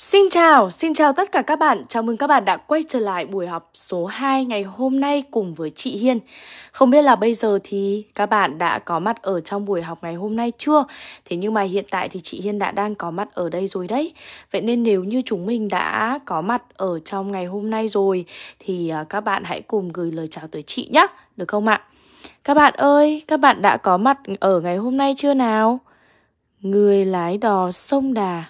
Xin chào tất cả các bạn. Chào mừng các bạn đã quay trở lại buổi học số 2 ngày hôm nay cùng với chị Hiên. Không biết là bây giờ thì các bạn đã có mặt ở trong buổi học ngày hôm nay chưa? Thế nhưng mà hiện tại thì chị Hiên đã đang có mặt ở đây rồi đấy. Vậy nên nếu như chúng mình đã có mặt ở trong ngày hôm nay rồi thì các bạn hãy cùng gửi lời chào tới chị nhé, được không ạ? Các bạn ơi, các bạn đã có mặt ở ngày hôm nay chưa nào? Người lái đò sông Đà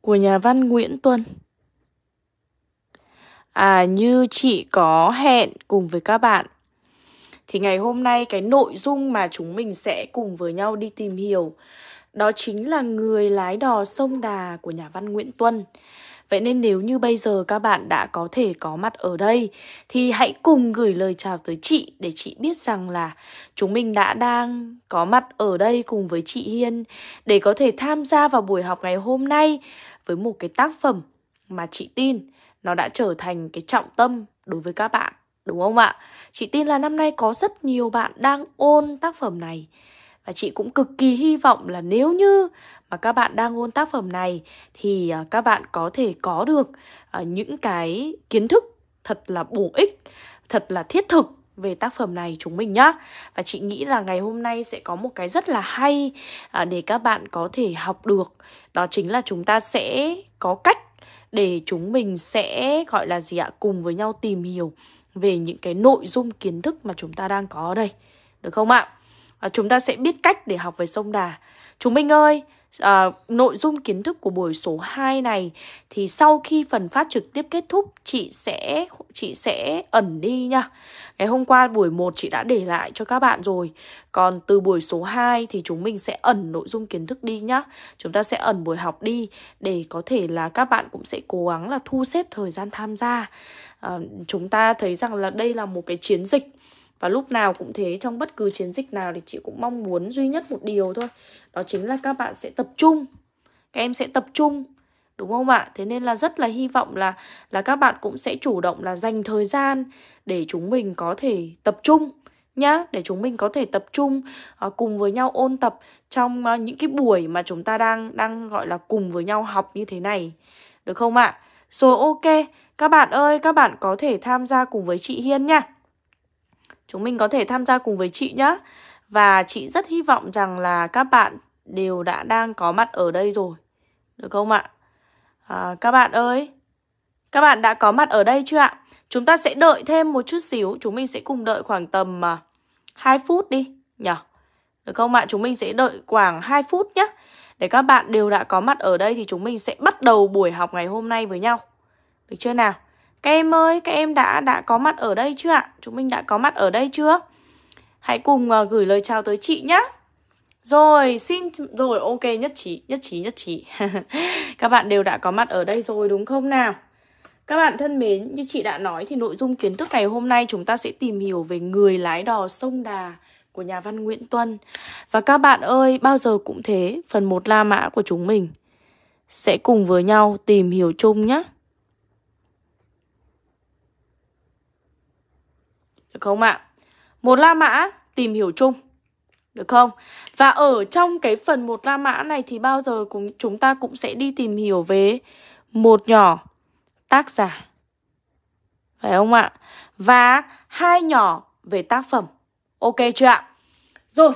của nhà văn Nguyễn Tuân. Như chị có hẹn cùng với các bạn thì ngày hôm nay cái nội dung mà chúng mình sẽ cùng với nhau đi tìm hiểu đó chính là Người lái đò sông Đà của nhà văn Nguyễn Tuân. Vậy nên nếu như bây giờ các bạn đã có thể có mặt ở đây thì hãy cùng gửi lời chào tới chị để chị biết rằng là chúng mình đã đang có mặt ở đây cùng với chị Hiên để có thể tham gia vào buổi học ngày hôm nay với một cái tác phẩm mà chị tin nó đã trở thành cái trọng tâm đối với các bạn, đúng không ạ? Chị tin là năm nay có rất nhiều bạn đang ôn tác phẩm này. Và chị cũng cực kỳ hy vọng là nếu như mà các bạn đang ôn tác phẩm này thì các bạn có thể có được những cái kiến thức thật là bổ ích, thật là thiết thực về tác phẩm này chúng mình nhá. Và chị nghĩ là ngày hôm nay sẽ có một cái rất là hay để các bạn có thể học được. Đó chính là chúng ta sẽ có cách để chúng mình sẽ gọi là gì ạ? Cùng với nhau tìm hiểu về những cái nội dung kiến thức mà chúng ta đang có ở đây, được không ạ? Chúng ta sẽ biết cách để học về sông Đà. Chúng mình ơi, nội dung kiến thức của buổi số 2 này thì sau khi phần phát trực tiếp kết thúc, chị sẽ ẩn đi nha. Ngày hôm qua buổi 1 chị đã để lại cho các bạn rồi. Còn từ buổi số 2 thì chúng mình sẽ ẩn nội dung kiến thức đi nhá. Chúng ta sẽ ẩn buổi học đi để có thể là các bạn cũng sẽ cố gắng là thu xếp thời gian tham gia. Chúng ta thấy rằng là đây là một cái chiến dịch. Và lúc nào cũng thế, trong bất cứ chiến dịch nào thì chị cũng mong muốn duy nhất một điều thôi. Đó chính là các bạn sẽ tập trung. Các em sẽ tập trung, đúng không ạ? Thế nên là rất là hy vọng là các bạn cũng sẽ chủ động là dành thời gian để chúng mình có thể tập trung nhá. Để chúng mình có thể tập trung cùng với nhau ôn tập trong những cái buổi mà chúng ta đang gọi là cùng với nhau học như thế này. Được không ạ? Rồi ok, các bạn ơi, các bạn có thể tham gia cùng với chị Hiên nha. Chúng mình có thể tham gia cùng với chị nhé. Và chị rất hy vọng rằng là các bạn đều đã đang có mặt ở đây rồi, được không ạ? Các bạn ơi, các bạn đã có mặt ở đây chưa ạ? Chúng ta sẽ đợi thêm một chút xíu. Chúng mình sẽ cùng đợi khoảng tầm 2 phút đi nhỉ, được không ạ? Chúng mình sẽ đợi khoảng 2 phút nhé. Để các bạn đều đã có mặt ở đây thì chúng mình sẽ bắt đầu buổi học ngày hôm nay với nhau, được chưa nào? Các em ơi, các em đã có mặt ở đây chưa ạ? Chúng mình đã có mặt ở đây chưa? Hãy cùng gửi lời chào tới chị nhé. Rồi, rồi ok, nhất trí. Các bạn đều đã có mặt ở đây rồi đúng không nào? Các bạn thân mến, như chị đã nói thì nội dung kiến thức ngày hôm nay chúng ta sẽ tìm hiểu về Người lái đò sông Đà của nhà văn Nguyễn Tuân. Và các bạn ơi, bao giờ cũng thế, phần 1 la mã của chúng mình sẽ cùng với nhau tìm hiểu chung nhé. Được không ạ? Một la mã tìm hiểu chung, được không? Và ở trong cái phần 1 la mã này thì bao giờ chúng ta cũng sẽ đi tìm hiểu về một nhỏ tác giả, phải không ạ? Và hai nhỏ về tác phẩm. Ok chưa ạ? Rồi,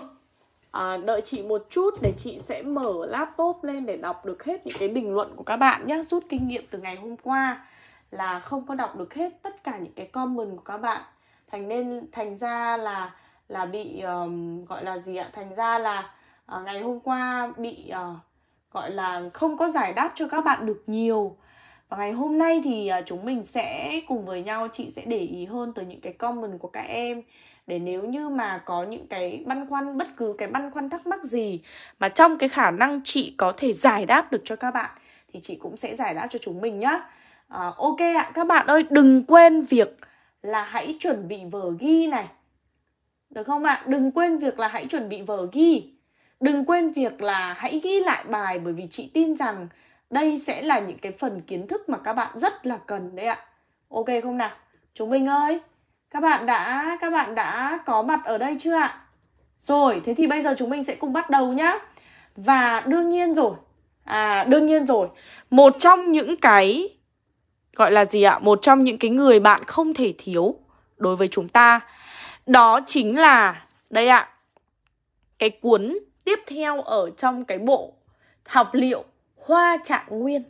đợi chị một chút để chị sẽ mở laptop lên để đọc được hết những cái bình luận của các bạn nhé. Rút kinh nghiệm từ ngày hôm qua là không có đọc được hết tất cả những cái comment của các bạn. Thành ra là bị gọi là gì ạ? Thành ra là ngày hôm qua bị gọi là không có giải đáp cho các bạn được nhiều. Và ngày hôm nay thì chúng mình sẽ cùng với nhau, chị sẽ để ý hơn tới những cái comment của các em. Để nếu như mà có những cái băn khoăn, bất cứ cái băn khoăn thắc mắc gì mà trong cái khả năng chị có thể giải đáp được cho các bạn thì chị cũng sẽ giải đáp cho chúng mình nhá. Ok ạ, các bạn ơi, đừng quên việc là hãy chuẩn bị vở ghi này, được không ạ? Đừng quên việc là hãy chuẩn bị vở ghi. Đừng quên việc là hãy ghi lại bài, bởi vì chị tin rằng đây sẽ là những cái phần kiến thức mà các bạn rất là cần đấy ạ. Ok không nào? Chúng mình ơi, các bạn đã có mặt ở đây chưa ạ? Rồi, thế thì bây giờ chúng mình sẽ cùng bắt đầu nhá. Và đương nhiên rồi, một trong những cái gọi là gì ạ? Một trong những cái người bạn không thể thiếu đối với chúng ta, đó chính là đây ạ, cái cuốn tiếp theo ở trong cái bộ học liệu Hoa Trạng Nguyên.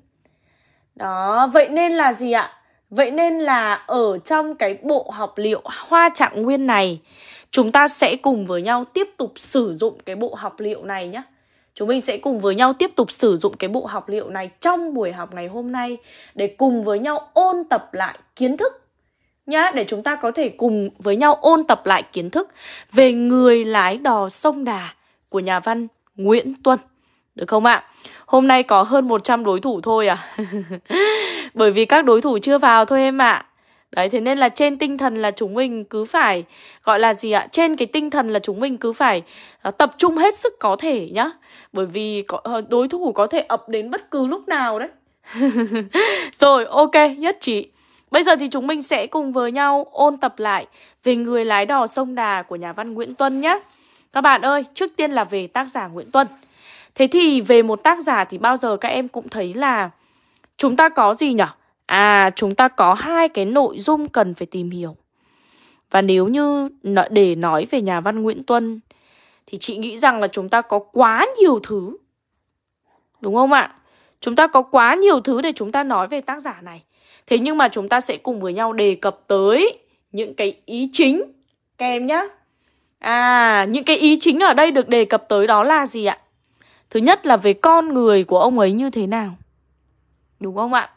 Đó, vậy nên là gì ạ? Vậy nên là ở trong cái bộ học liệu Hoa Trạng Nguyên này, chúng ta sẽ cùng với nhau tiếp tục sử dụng cái bộ học liệu này nhé. Chúng mình sẽ cùng với nhau tiếp tục sử dụng cái bộ học liệu này trong buổi học ngày hôm nay để cùng với nhau ôn tập lại kiến thức nhá, để chúng ta có thể cùng với nhau ôn tập lại kiến thức về Người Lái Đò Sông Đà của nhà văn Nguyễn Tuân. Được không ạ? Hôm nay có hơn 100 đối thủ thôi à? Bởi vì các đối thủ chưa vào thôi em ạ. Đấy, thế nên là trên tinh thần là chúng mình cứ phải gọi là gì ạ? Trên cái tinh thần là chúng mình cứ phải tập trung hết sức có thể nhá. Bởi vì đối thủ có thể ập đến bất cứ lúc nào đấy. Rồi, ok, nhất trí. Bây giờ thì chúng mình sẽ cùng với nhau ôn tập lại về Người Lái Đò Sông Đà của nhà văn Nguyễn Tuân nhé. Các bạn ơi, trước tiên là về tác giả Nguyễn Tuân. Thế thì về một tác giả thì bao giờ các em cũng thấy là chúng ta có gì nhỉ? À, chúng ta có hai cái nội dung cần phải tìm hiểu. Và nếu như để nói về nhà văn Nguyễn Tuân thì chị nghĩ rằng là chúng ta có quá nhiều thứ. Đúng không ạ? Chúng ta có quá nhiều thứ để chúng ta nói về tác giả này. Thế nhưng mà chúng ta sẽ cùng với nhau đề cập tới những cái ý chính các em nhá. À, những cái ý chính ở đây được đề cập tới đó là gì ạ? Thứ nhất là về con người của ông ấy như thế nào. Đúng không ạ?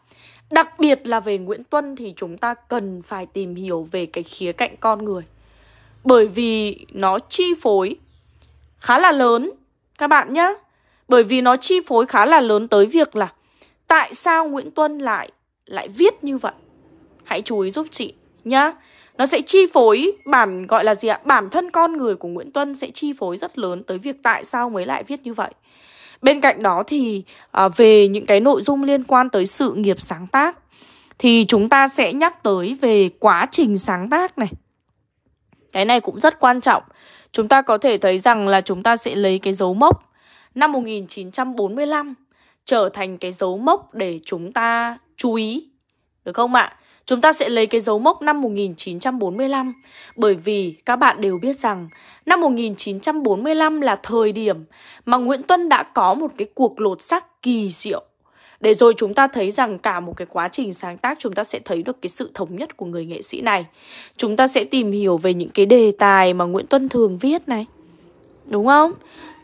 Đặc biệt là về Nguyễn Tuân thì chúng ta cần phải tìm hiểu về cái khía cạnh con người. Bởi vì nó chi phối khá là lớn các bạn nhá. Bởi vì nó chi phối khá là lớn tới việc là tại sao Nguyễn Tuân lại viết như vậy. Hãy chú ý giúp chị nhá. Nó sẽ chi phối gọi là gì ạ? Bản thân con người của Nguyễn Tuân sẽ chi phối rất lớn tới việc tại sao mới lại viết như vậy. Bên cạnh đó thì về những cái nội dung liên quan tới sự nghiệp sáng tác thì chúng ta sẽ nhắc tới về quá trình sáng tác này. Cái này cũng rất quan trọng. Chúng ta có thể thấy rằng là chúng ta sẽ lấy cái dấu mốc năm 1945 trở thành cái dấu mốc để chúng ta chú ý. Được không ạ? Chúng ta sẽ lấy cái dấu mốc năm 1945 bởi vì các bạn đều biết rằng năm 1945 là thời điểm mà Nguyễn Tuân đã có một cái cuộc lột xác kỳ diệu. Để rồi chúng ta thấy rằng cả một cái quá trình sáng tác chúng ta sẽ thấy được cái sự thống nhất của người nghệ sĩ này. Chúng ta sẽ tìm hiểu về những cái đề tài mà Nguyễn Tuân thường viết này. Đúng không?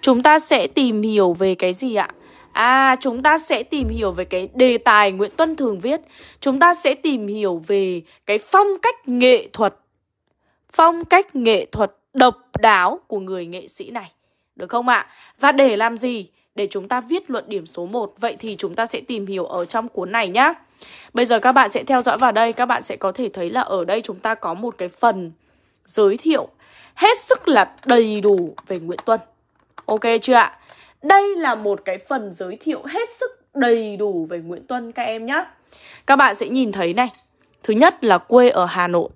Chúng ta sẽ tìm hiểu về cái gì ạ? À, chúng ta sẽ tìm hiểu về cái đề tài Nguyễn Tuân thường viết. Chúng ta sẽ tìm hiểu về cái phong cách nghệ thuật độc đáo của người nghệ sĩ này. Được không ạ? Và để làm gì? Để chúng ta viết luận điểm số 1. Vậy thì chúng ta sẽ tìm hiểu ở trong cuốn này nhá. Bây giờ các bạn sẽ theo dõi vào đây. Các bạn sẽ có thể thấy là ở đây chúng ta có một cái phần giới thiệu hết sức là đầy đủ về Nguyễn Tuân. Ok chưa ạ? Đây là một cái phần giới thiệu hết sức đầy đủ về Nguyễn Tuân các em nhé. Các bạn sẽ nhìn thấy này. Thứ nhất là quê ở Hà Nội.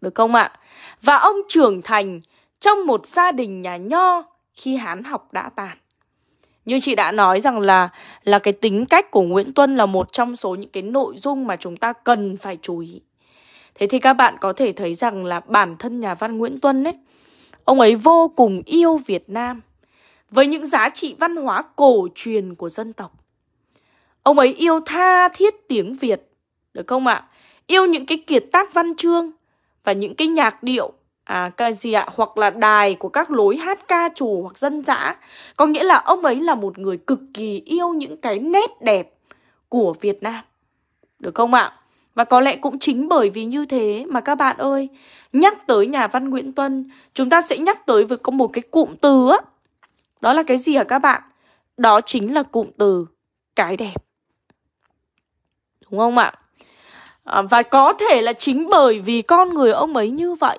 Được không ạ? Và ông trưởng thành trong một gia đình nhà nho khi Hán học đã tàn. Như chị đã nói rằng là cái tính cách của Nguyễn Tuân là một trong số những cái nội dung mà chúng ta cần phải chú ý. Thế thì các bạn có thể thấy rằng là bản thân nhà văn Nguyễn Tuân ấy, ông ấy vô cùng yêu Việt Nam với những giá trị văn hóa cổ truyền của dân tộc. Ông ấy yêu tha thiết tiếng Việt. Được không ạ? Yêu những cái kiệt tác văn chương và những cái nhạc điệu hoặc là đài của các lối hát ca trù hoặc dân dã. Có nghĩa là ông ấy là một người cực kỳ yêu những cái nét đẹp của Việt Nam. Được không ạ? Và có lẽ cũng chính bởi vì như thế mà các bạn ơi, nhắc tới nhà văn Nguyễn Tuân, chúng ta sẽ nhắc tới với có một cái cụm từ á. Đó là cái gì hả các bạn? Đó chính là cụm từ cái đẹp. Đúng không ạ? Và có thể là chính bởi vì con người ông ấy như vậy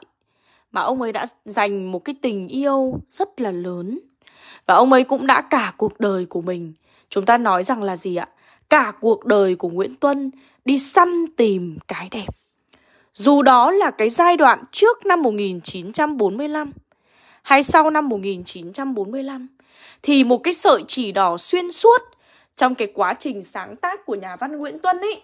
mà ông ấy đã dành một cái tình yêu rất là lớn. Và ông ấy cũng đã cả cuộc đời của mình. Chúng ta nói rằng là gì ạ? Cả cuộc đời của Nguyễn Tuân đi săn tìm cái đẹp. Dù đó là cái giai đoạn trước năm 1945 hay sau năm 1945, thì một cái sợi chỉ đỏ xuyên suốt trong cái quá trình sáng tác của nhà văn Nguyễn Tuân ấy,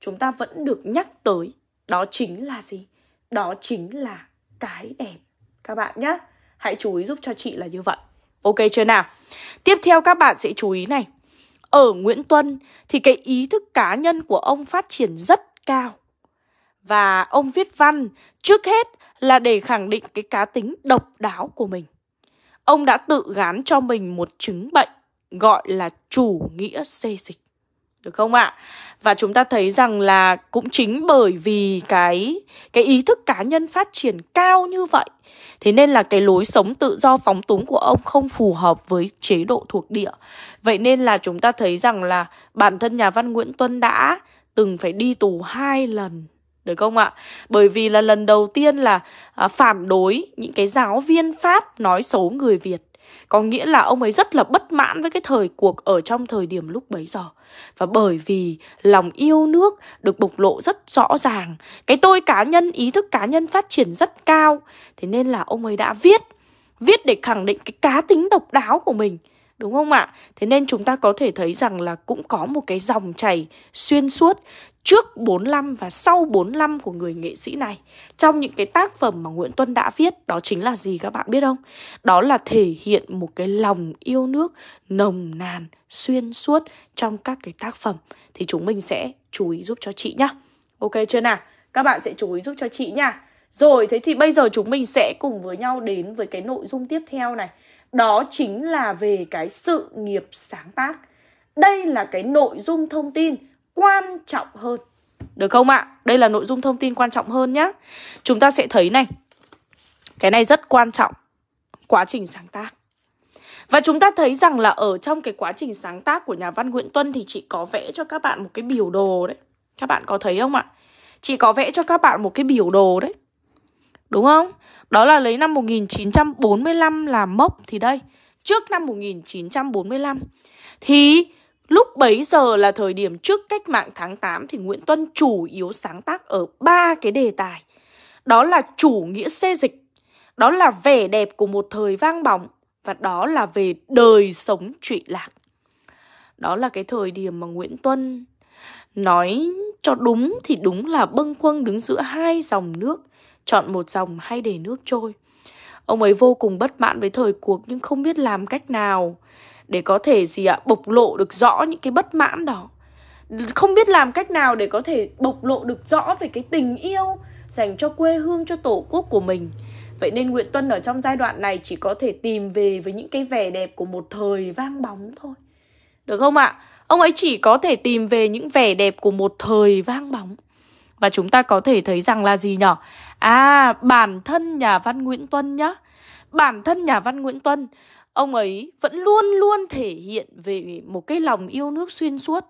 chúng ta vẫn được nhắc tới. Đó chính là gì? Đó chính là cái đẹp. Các bạn nhé, hãy chú ý giúp cho chị là như vậy. Ok chưa nào? Tiếp theo các bạn sẽ chú ý này. Ở Nguyễn Tuân thì cái ý thức cá nhân của ông phát triển rất cao. Và ông viết văn trước hết là để khẳng định cái cá tính độc đáo của mình. Ông đã tự gán cho mình một chứng bệnh gọi là chủ nghĩa xê dịch. Được không ạ? Và chúng ta thấy rằng là cũng chính bởi vì cái ý thức cá nhân phát triển cao như vậy, thế nên là cái lối sống tự do phóng túng của ông không phù hợp với chế độ thuộc địa. Vậy nên là chúng ta thấy rằng là bản thân nhà văn Nguyễn Tuân đã từng phải đi tù 2 lần. Được không ạ? Bởi vì là lần đầu tiên là phản đối những cái giáo viên Pháp nói xấu người Việt. Có nghĩa là ông ấy rất là bất mãn với cái thời cuộc ở trong thời điểm lúc bấy giờ. Và bởi vì lòng yêu nước được bộc lộ rất rõ ràng, cái tôi cá nhân, ý thức cá nhân phát triển rất cao, thế nên là ông ấy đã viết để khẳng định cái cá tính độc đáo của mình. Đúng không ạ? Thế nên chúng ta có thể thấy rằng là cũng có một cái dòng chảy xuyên suốt trước 45 và sau 45 của người nghệ sĩ này trong những cái tác phẩm mà Nguyễn Tuân đã viết. Đó chính là gì các bạn biết không? Đó là thể hiện một cái lòng yêu nước nồng nàn xuyên suốt trong các cái tác phẩm. Thì chúng mình sẽ chú ý giúp cho chị nhá. Ok chưa nào? Các bạn sẽ chú ý giúp cho chị nhá. Rồi, thế thì bây giờ chúng mình sẽ cùng với nhau đến với cái nội dung tiếp theo này. Đó chính là về cái sự nghiệp sáng tác. Đây là cái nội dung thông tin quan trọng hơn. Được không ạ? Đây là nội dung thông tin quan trọng hơn nhá. Chúng ta sẽ thấy này. Cái này rất quan trọng. Quá trình sáng tác. Và chúng ta thấy rằng là ở trong cái quá trình sáng tác của nhà văn Nguyễn Tuân thì chị có vẽ cho các bạn một cái biểu đồ đấy. Các bạn có thấy không ạ? Chị có vẽ cho các bạn một cái biểu đồ đấy. Đúng không? Đó là lấy năm 1945 là mốc thì đây. Trước năm 1945 thì lúc bấy giờ là thời điểm trước cách mạng tháng 8 thì Nguyễn Tuân chủ yếu sáng tác ở 3 cái đề tài. Đó là chủ nghĩa xê dịch, đó là vẻ đẹp của một thời vang bóng và đó là về đời sống trụy lạc. Đó là cái thời điểm mà Nguyễn Tuân nói cho đúng thì đúng là bâng khuâng đứng giữa hai dòng nước, chọn một dòng hay để nước trôi. Ông ấy vô cùng bất mãn với thời cuộc nhưng không biết làm cách nào để có thể bộc lộ được rõ những cái bất mãn đó. Không biết làm cách nào để có thể bộc lộ được rõ về cái tình yêu dành cho quê hương, cho tổ quốc của mình. Vậy nên Nguyễn Tuân ở trong giai đoạn này chỉ có thể tìm về với những cái vẻ đẹp của một thời vang bóng thôi. Được không ạ? Ông ấy chỉ có thể tìm về những vẻ đẹp của một thời vang bóng. Và chúng ta có thể thấy rằng là gì nhở? À, bản thân nhà văn Nguyễn Tuân nhá. Bản thân nhà văn Nguyễn Tuân, ông ấy vẫn luôn luôn thể hiện về một cái lòng yêu nước xuyên suốt.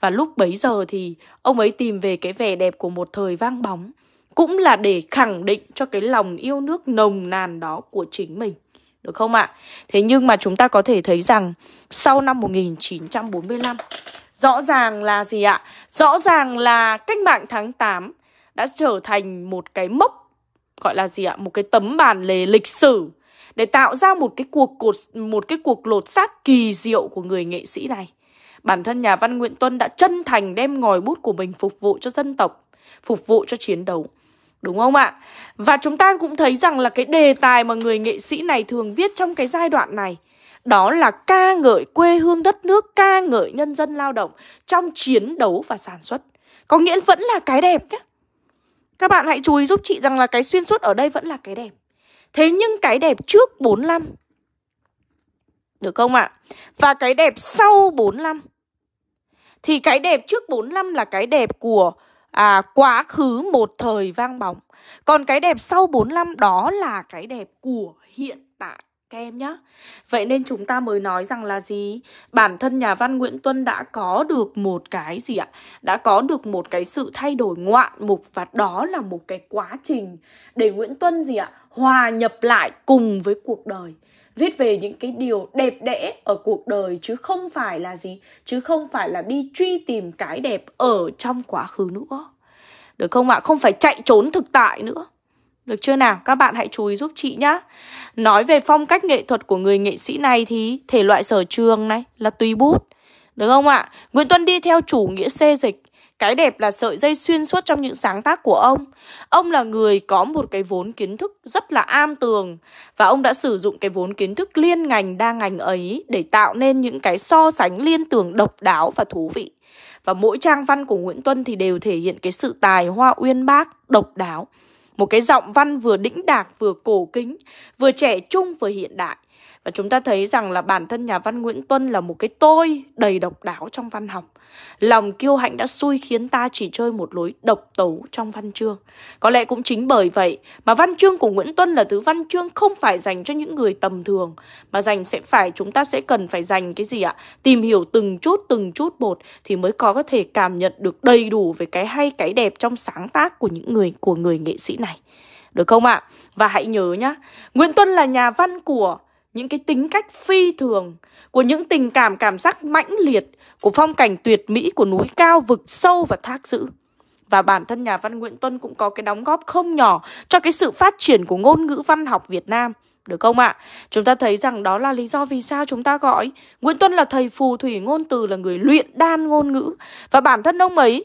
Và lúc bấy giờ thì ông ấy tìm về cái vẻ đẹp của một thời vang bóng, cũng là để khẳng định cho cái lòng yêu nước nồng nàn đó của chính mình. Được không ạ? Thế nhưng mà chúng ta có thể thấy rằng sau năm 1945, rõ ràng là gì ạ? Rõ ràng là cách mạng tháng 8 đã trở thành một cái mốc, gọi là gì ạ? Một cái tấm bản lề lịch sử để tạo ra một cái cuộc lột xác kỳ diệu của người nghệ sĩ này. Bản thân nhà văn Nguyễn Tuân đã chân thành đem ngòi bút của mình phục vụ cho dân tộc, phục vụ cho chiến đấu. Đúng không ạ? Và chúng ta cũng thấy rằng là cái đề tài mà người nghệ sĩ này thường viết trong cái giai đoạn này, đó là ca ngợi quê hương đất nước, ca ngợi nhân dân lao động trong chiến đấu và sản xuất. Có nghĩa vẫn là cái đẹp nhé. Các bạn hãy chú ý giúp chị rằng là cái xuyên suốt ở đây vẫn là cái đẹp. Thế nhưng cái đẹp trước 45, được không ạ? Và cái đẹp sau 45. Thì cái đẹp trước 45 là cái đẹp của quá khứ một thời vang bóng. Còn cái đẹp sau 45 đó là cái đẹp của hiện tại. Các em nhá. Vậy nên chúng ta mới nói rằng là gì? Bản thân nhà văn Nguyễn Tuân đã có được một cái gì ạ? Đã có được một cái sự thay đổi ngoạn mục và đó là một cái quá trình để Nguyễn Tuân gì ạ? Hòa nhập lại cùng với cuộc đời. Viết về những cái điều đẹp đẽ ở cuộc đời chứ không phải là gì? Chứ không phải là đi truy tìm cái đẹp ở trong quá khứ nữa. Được không ạ? Không phải chạy trốn thực tại nữa. Được chưa nào? Các bạn hãy chú ý giúp chị nhá. Nói về phong cách nghệ thuật của người nghệ sĩ này thì thể loại sở trường này là tùy bút. Đúng không ạ? Nguyễn Tuân đi theo chủ nghĩa xê dịch. Cái đẹp là sợi dây xuyên suốt trong những sáng tác của ông. Ông là người có một cái vốn kiến thức rất là am tường. Và ông đã sử dụng cái vốn kiến thức liên ngành đa ngành ấy để tạo nên những cái so sánh liên tưởng độc đáo và thú vị. Và mỗi trang văn của Nguyễn Tuân thì đều thể hiện cái sự tài hoa uyên bác, độc đáo. Một cái giọng văn vừa đĩnh đạc, vừa cổ kính, vừa trẻ trung, vừa hiện đại. Và chúng ta thấy rằng là bản thân nhà văn Nguyễn Tuân là một cái tôi đầy độc đáo trong văn học. Lòng kiêu hãnh đã xui khiến ta chỉ chơi một lối độc tấu trong văn chương. Có lẽ cũng chính bởi vậy mà văn chương của Nguyễn Tuân là thứ văn chương không phải dành cho những người tầm thường, mà chúng ta sẽ cần phải dành cái gì ạ? Tìm hiểu từng chút một thì mới có thể cảm nhận được đầy đủ về cái hay, cái đẹp trong sáng tác của người nghệ sĩ này. Được không ạ? Và hãy nhớ nhá, Nguyễn Tuân là nhà văn của những cái tính cách phi thường, của những tình cảm cảm giác mãnh liệt, của phong cảnh tuyệt mỹ, của núi cao, vực sâu và thác dữ. Và bản thân nhà văn Nguyễn Tuân cũng có cái đóng góp không nhỏ cho cái sự phát triển của ngôn ngữ văn học Việt Nam. Được không ạ? Chúng ta thấy rằng đó là lý do vì sao chúng ta gọi Nguyễn Tuân là thầy phù thủy ngôn từ, là người luyện đan ngôn ngữ. Và bản thân ông ấy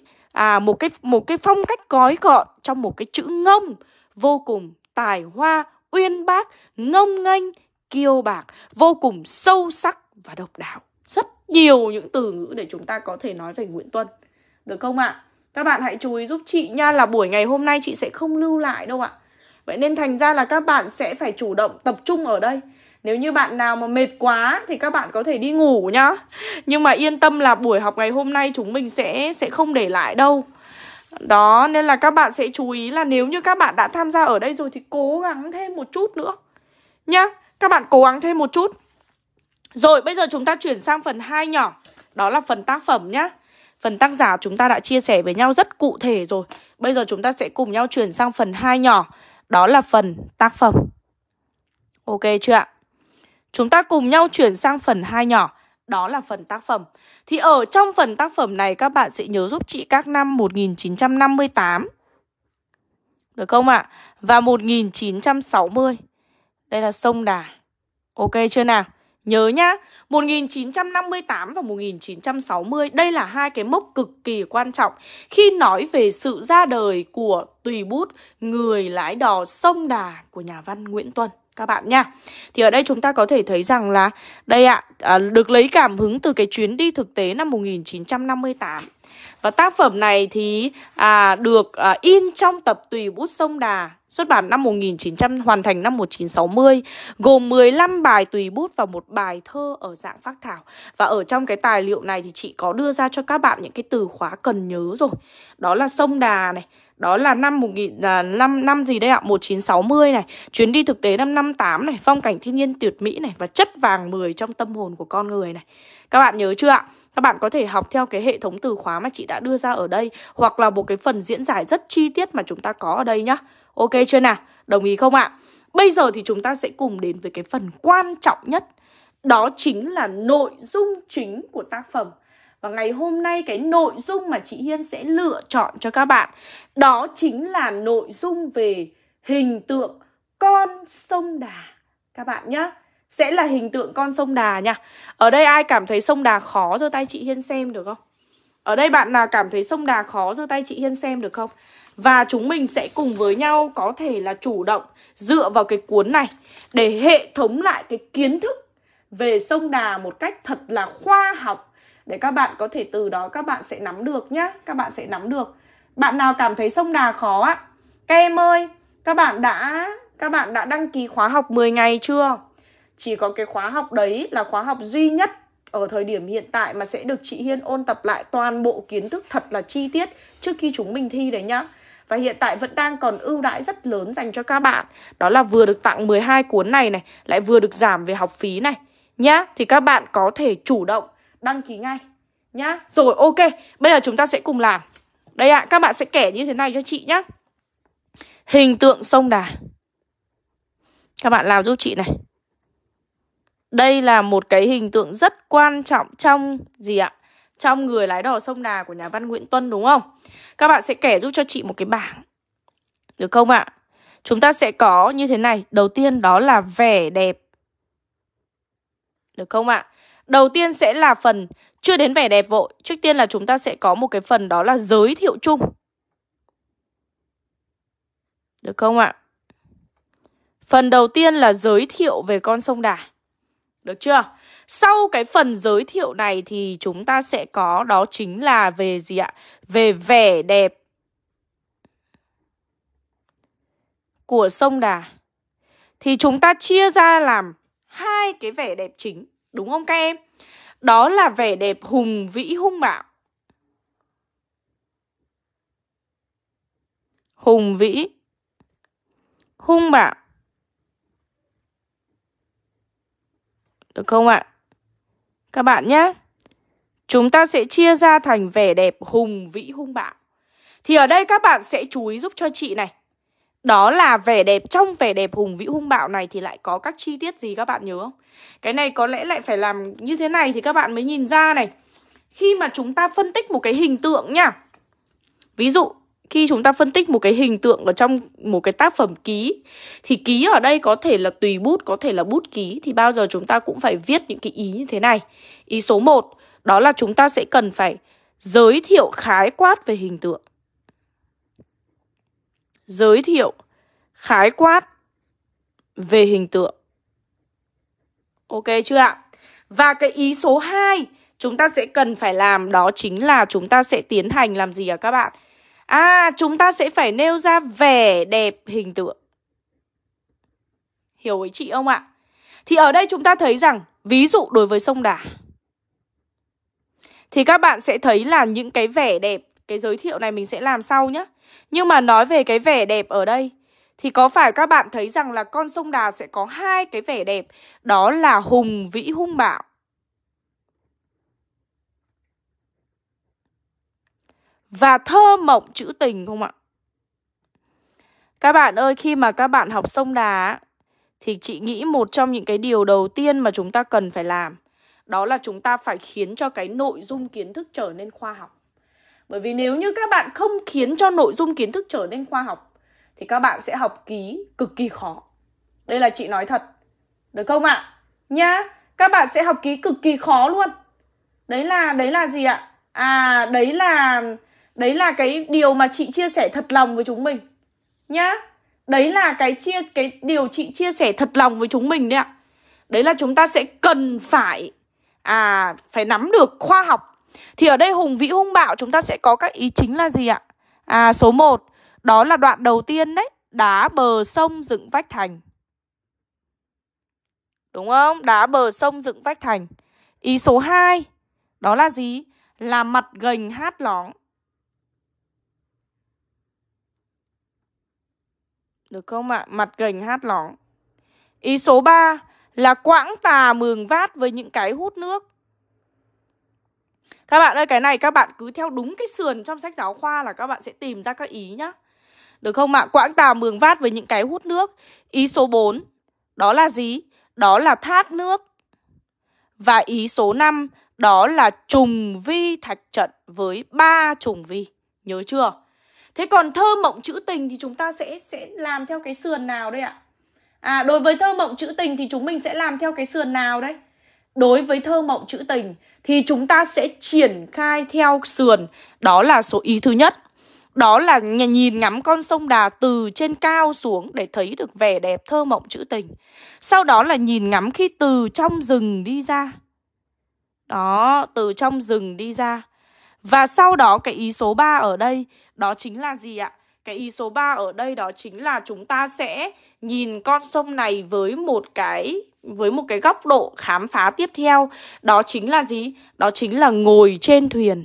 một cái phong cách gói gọn trong một cái chữ ngông vô cùng tài hoa, uyên bác, ngông nghênh, kiêu bạc, vô cùng sâu sắc và độc đáo. Rất nhiều những từ ngữ để chúng ta có thể nói về Nguyễn Tuân. Được không ạ? Các bạn hãy chú ý giúp chị nha, là buổi ngày hôm nay chị sẽ không lưu lại đâu ạ. Vậy nên thành ra là các bạn sẽ phải chủ động tập trung ở đây. Nếu như bạn nào mà mệt quá thì các bạn có thể đi ngủ nhá. Nhưng mà yên tâm là buổi học ngày hôm nay chúng mình sẽ không để lại đâu. Đó, nên là các bạn sẽ chú ý là nếu như các bạn đã tham gia ở đây rồi thì cố gắng thêm một chút nữa nhá. Các bạn cố gắng thêm một chút. Rồi bây giờ chúng ta chuyển sang phần 2 nhỏ. Đó là phần tác phẩm nhá. Phần tác giả chúng ta đã chia sẻ với nhau rất cụ thể rồi. Bây giờ chúng ta sẽ cùng nhau chuyển sang phần 2 nhỏ. Đó là phần tác phẩm. Ok chưa ạ? Chúng ta cùng nhau chuyển sang phần 2 nhỏ. Đó là phần tác phẩm. Thì ở trong phần tác phẩm này các bạn sẽ nhớ giúp chị các năm 1958. Được không ạ? Và 1960. Đây là Sông Đà. Ok chưa nào? Nhớ nhá, 1958 và 1960, đây là hai cái mốc cực kỳ quan trọng khi nói về sự ra đời của tùy bút Người Lái Đò Sông Đà của nhà văn Nguyễn Tuân. Các bạn nha. Thì ở đây chúng ta có thể thấy rằng là đây ạ, được lấy cảm hứng từ cái chuyến đi thực tế năm 1958. Và tác phẩm này thì được in trong tập Tùy Bút Sông Đà, xuất bản năm 1900, hoàn thành năm 1960, gồm 15 bài tùy bút và một bài thơ ở dạng phác thảo. Và ở trong cái tài liệu này thì chị có đưa ra cho các bạn những cái từ khóa cần nhớ rồi. Đó là Sông Đà này, đó là năm 1960 này, chuyến đi thực tế năm 58 này, phong cảnh thiên nhiên tuyệt mỹ này, và chất vàng 10 trong tâm hồn của con người này. Các bạn nhớ chưa ạ? Các bạn có thể học theo cái hệ thống từ khóa mà chị đã đưa ra ở đây, hoặc là một cái phần diễn giải rất chi tiết mà chúng ta có ở đây nhá. Ok chưa nào? Đồng ý không ạ? Bây giờ thì chúng ta sẽ cùng đến với cái phần quan trọng nhất. Đó chính là nội dung chính của tác phẩm. Và ngày hôm nay cái nội dung mà chị Hiên sẽ lựa chọn cho các bạn, đó chính là nội dung về hình tượng con sông Đà. Các bạn nhá, sẽ là hình tượng con sông Đà nha. Ở đây ai cảm thấy sông Đà khó giơ tay chị Hiên xem được không? Ở đây bạn nào cảm thấy sông Đà khó giơ tay chị Hiên xem được không? Và chúng mình sẽ cùng với nhau có thể là chủ động dựa vào cái cuốn này để hệ thống lại cái kiến thức về sông Đà một cách thật là khoa học, để các bạn có thể từ đó các bạn sẽ nắm được nhá. Các bạn sẽ nắm được. Bạn nào cảm thấy sông Đà khó á? Các em ơi, các bạn đã đăng ký khóa học 10 ngày chưa? Chỉ có cái khóa học đấy là khóa học duy nhất ở thời điểm hiện tại mà sẽ được chị Hiên ôn tập lại toàn bộ kiến thức thật là chi tiết trước khi chúng mình thi đấy nhá. Và hiện tại vẫn đang còn ưu đãi rất lớn dành cho các bạn. Đó là vừa được tặng 12 cuốn này này, lại vừa được giảm về học phí này nhá. Thì các bạn có thể chủ động đăng ký ngay nhá. Rồi ok, bây giờ chúng ta sẽ cùng làm. Đây ạ, các bạn sẽ kẻ như thế này cho chị nhá. Hình tượng sông Đà. Các bạn làm giúp chị này. Đây là một cái hình tượng rất quan trọng trong gì ạ? Trong Người Lái Đò Sông Đà của nhà văn Nguyễn Tuân, đúng không? Các bạn sẽ kẻ giúp cho chị một cái bảng. Được không ạ? Chúng ta sẽ có như thế này. Đầu tiên đó là vẻ đẹp. Được không ạ? Đầu tiên sẽ là phần chưa đến vẻ đẹp vội. Trước tiên là chúng ta sẽ có một cái phần đó là giới thiệu chung. Được không ạ? Phần đầu tiên là giới thiệu về con sông Đà. Được chưa? Sau cái phần giới thiệu này thì chúng ta sẽ có đó chính là về gì ạ? Về vẻ đẹp của sông Đà. Thì chúng ta chia ra làm hai cái vẻ đẹp chính. Đúng không các em? Đó là vẻ đẹp hùng vĩ hung bạo. Hùng vĩ, hung bạo. Được không ạ? Các bạn nhé, chúng ta sẽ chia ra thành vẻ đẹp hùng vĩ hung bạo. Thì ở đây các bạn sẽ chú ý giúp cho chị này. Đó là vẻ đẹp, trong vẻ đẹp hùng vĩ hung bạo này thì lại có các chi tiết gì các bạn nhớ không? Cái này có lẽ lại phải làm như thế này thì các bạn mới nhìn ra này. Khi mà chúng ta phân tích một cái hình tượng nhá. Ví dụ, khi chúng ta phân tích một cái hình tượng ở trong một cái tác phẩm ký, thì ký ở đây có thể là tùy bút, có thể là bút ký. Thì bao giờ chúng ta cũng phải viết những cái ý như thế này. Ý số 1, đó là chúng ta sẽ cần phải giới thiệu khái quát về hình tượng. Giới thiệu khái quát về hình tượng. Ok chưa ạ? Và cái ý số 2 chúng ta sẽ cần phải làm đó chính là chúng ta sẽ tiến hành làm gì các bạn? Chúng ta sẽ phải nêu ra vẻ đẹp hình tượng. Hiểu ý chị không ạ? Thì ở đây chúng ta thấy rằng, ví dụ đối với sông Đà, thì các bạn sẽ thấy là những cái vẻ đẹp, cái giới thiệu này mình sẽ làm sau nhé. Nhưng mà nói về cái vẻ đẹp ở đây, thì có phải các bạn thấy rằng là con sông Đà sẽ có hai cái vẻ đẹp, đó là hùng vĩ hung bạo và thơ mộng trữ tình không ạ? Các bạn ơi, khi mà các bạn học sông Đà thì chị nghĩ một trong những cái điều đầu tiên mà chúng ta cần phải làm, đó là chúng ta phải khiến cho cái nội dung kiến thức trở nên khoa học. Bởi vì nếu như các bạn không khiến cho nội dung kiến thức trở nên khoa học thì các bạn sẽ học ký cực kỳ khó. Đây là chị nói thật. Được không ạ? Nhá, các bạn sẽ học ký cực kỳ khó luôn. Đấy là gì ạ? Đấy là cái điều mà chị chia sẻ thật lòng với chúng mình nhá. Đấy là cái điều chị chia sẻ thật lòng với chúng mình đấy ạ. Đấy là chúng ta sẽ cần phải phải nắm được khoa học. Thì ở đây hùng vĩ hung bạo chúng ta sẽ có các ý chính là gì ạ? Số 1, đó là đoạn đầu tiên đấy, đá bờ sông dựng vách thành. Đúng không? Đá bờ sông dựng vách thành. Ý số 2, đó là gì? Là mặt gành hát lóng. Được không ạ? Mặt gành hát lóng. Ý số 3 là quãng tà mường vát với những cái hút nước. Các bạn ơi, cái này các bạn cứ theo đúng cái sườn trong sách giáo khoa là các bạn sẽ tìm ra các ý nhá. Được không ạ? Quãng tà mường vát với những cái hút nước. Ý số 4, đó là gì? Đó là thác nước. Và ý số 5, đó là trùng vi thạch trận với 3 trùng vi. Nhớ chưa? Thế còn thơ mộng trữ tình thì chúng ta sẽ làm theo cái sườn nào đây ạ? Đối với thơ mộng trữ tình thì chúng mình sẽ làm theo cái sườn nào đấy? Đối với thơ mộng trữ tình thì chúng ta sẽ triển khai theo sườn. Đó là số ý thứ nhất. Đó là nhìn ngắm con sông Đà từ trên cao xuống để thấy được vẻ đẹp thơ mộng trữ tình. Sau đó là nhìn ngắm khi từ trong rừng đi ra. Đó, từ trong rừng đi ra. Và sau đó cái ý số 3 ở đây, đó chính là gì ạ? Cái ý số 3 ở đây đó chính là chúng ta sẽ nhìn con sông này với một cái góc độ khám phá tiếp theo. Đó chính là gì? Đó chính là ngồi trên thuyền.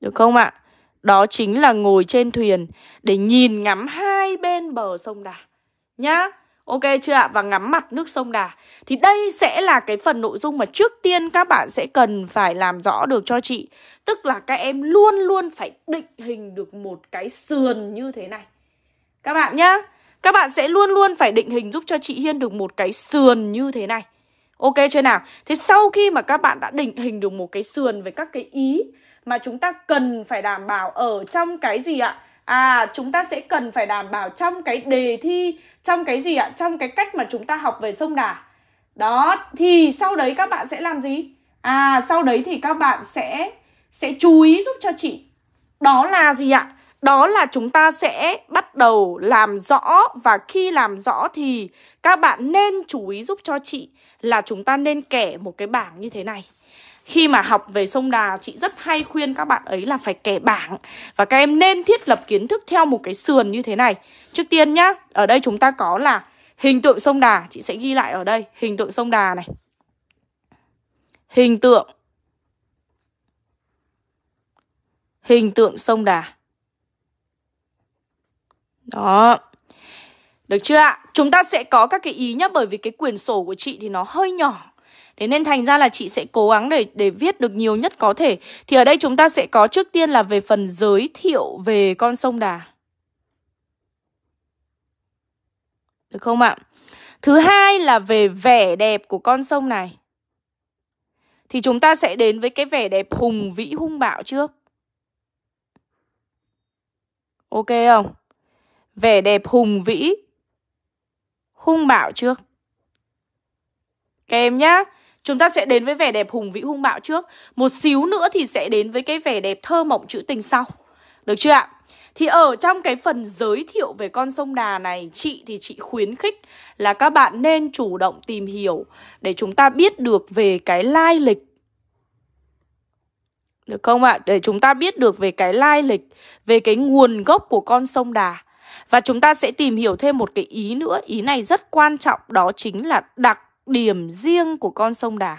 Được không ạ? Đó chính là ngồi trên thuyền để nhìn ngắm hai bên bờ sông Đà. Nhá. Ok chưa ạ? Và ngắm mặt nước sông Đà. Thì đây sẽ là cái phần nội dung mà trước tiên các bạn sẽ cần phải làm rõ được cho chị. Tức là các em luôn luôn phải định hình được một cái sườn như thế này. Các bạn nhá. Các bạn sẽ luôn luôn phải định hình giúp cho chị Hiên được một cái sườn như thế này. Ok chưa nào? Thế sau khi mà các bạn đã định hình được một cái sườn về các cái ý mà chúng ta cần phải đảm bảo ở trong cái gì ạ? chúng ta sẽ cần phải đảm bảo trong cái đề thi, trong cái gì ạ? Trong cái cách mà chúng ta học về sông Đà. Đó, thì sau đấy các bạn sẽ làm gì? Sau đấy thì các bạn sẽ chú ý giúp cho chị. Đó là gì ạ? Đó là chúng ta sẽ bắt đầu làm rõ, và khi làm rõ thì các bạn nên chú ý giúp cho chị là chúng ta nên kẻ một cái bảng như thế này. Khi mà học về sông Đà, chị rất hay khuyên các bạn ấy là phải kẻ bảng. Và các em nên thiết lập kiến thức theo một cái sườn như thế này. Trước tiên nhá, ở đây chúng ta có là hình tượng sông Đà. Chị sẽ ghi lại ở đây, hình tượng sông Đà này. Hình tượng sông Đà. Đó. Được chưa ạ? Chúng ta sẽ có các cái ý nhá, bởi vì cái quyển sổ của chị thì nó hơi nhỏ. Thế nên thành ra là chị sẽ cố gắng để viết được nhiều nhất có thể. Thì ở đây chúng ta sẽ có trước tiên là về phần giới thiệu về con sông Đà. Được không ạ? Thứ hai là về vẻ đẹp của con sông này. Thì chúng ta sẽ đến với cái vẻ đẹp hùng vĩ hung bạo trước. Ok không? Vẻ đẹp hùng vĩ hung bạo trước. Các em nhá, chúng ta sẽ đến với vẻ đẹp hùng vĩ hung bạo trước. Một xíu nữa thì sẽ đến với cái vẻ đẹp thơ mộng trữ tình sau. Được chưa ạ? Thì ở trong cái phần giới thiệu về con sông Đà này, chị khuyến khích là các bạn nên chủ động tìm hiểu để chúng ta biết được về cái lai lịch. Được không ạ? Để chúng ta biết được về cái lai lịch, về cái nguồn gốc của con sông Đà. Và chúng ta sẽ tìm hiểu thêm một cái ý nữa, ý này rất quan trọng, đó chính là đặc điểm riêng của con sông Đà.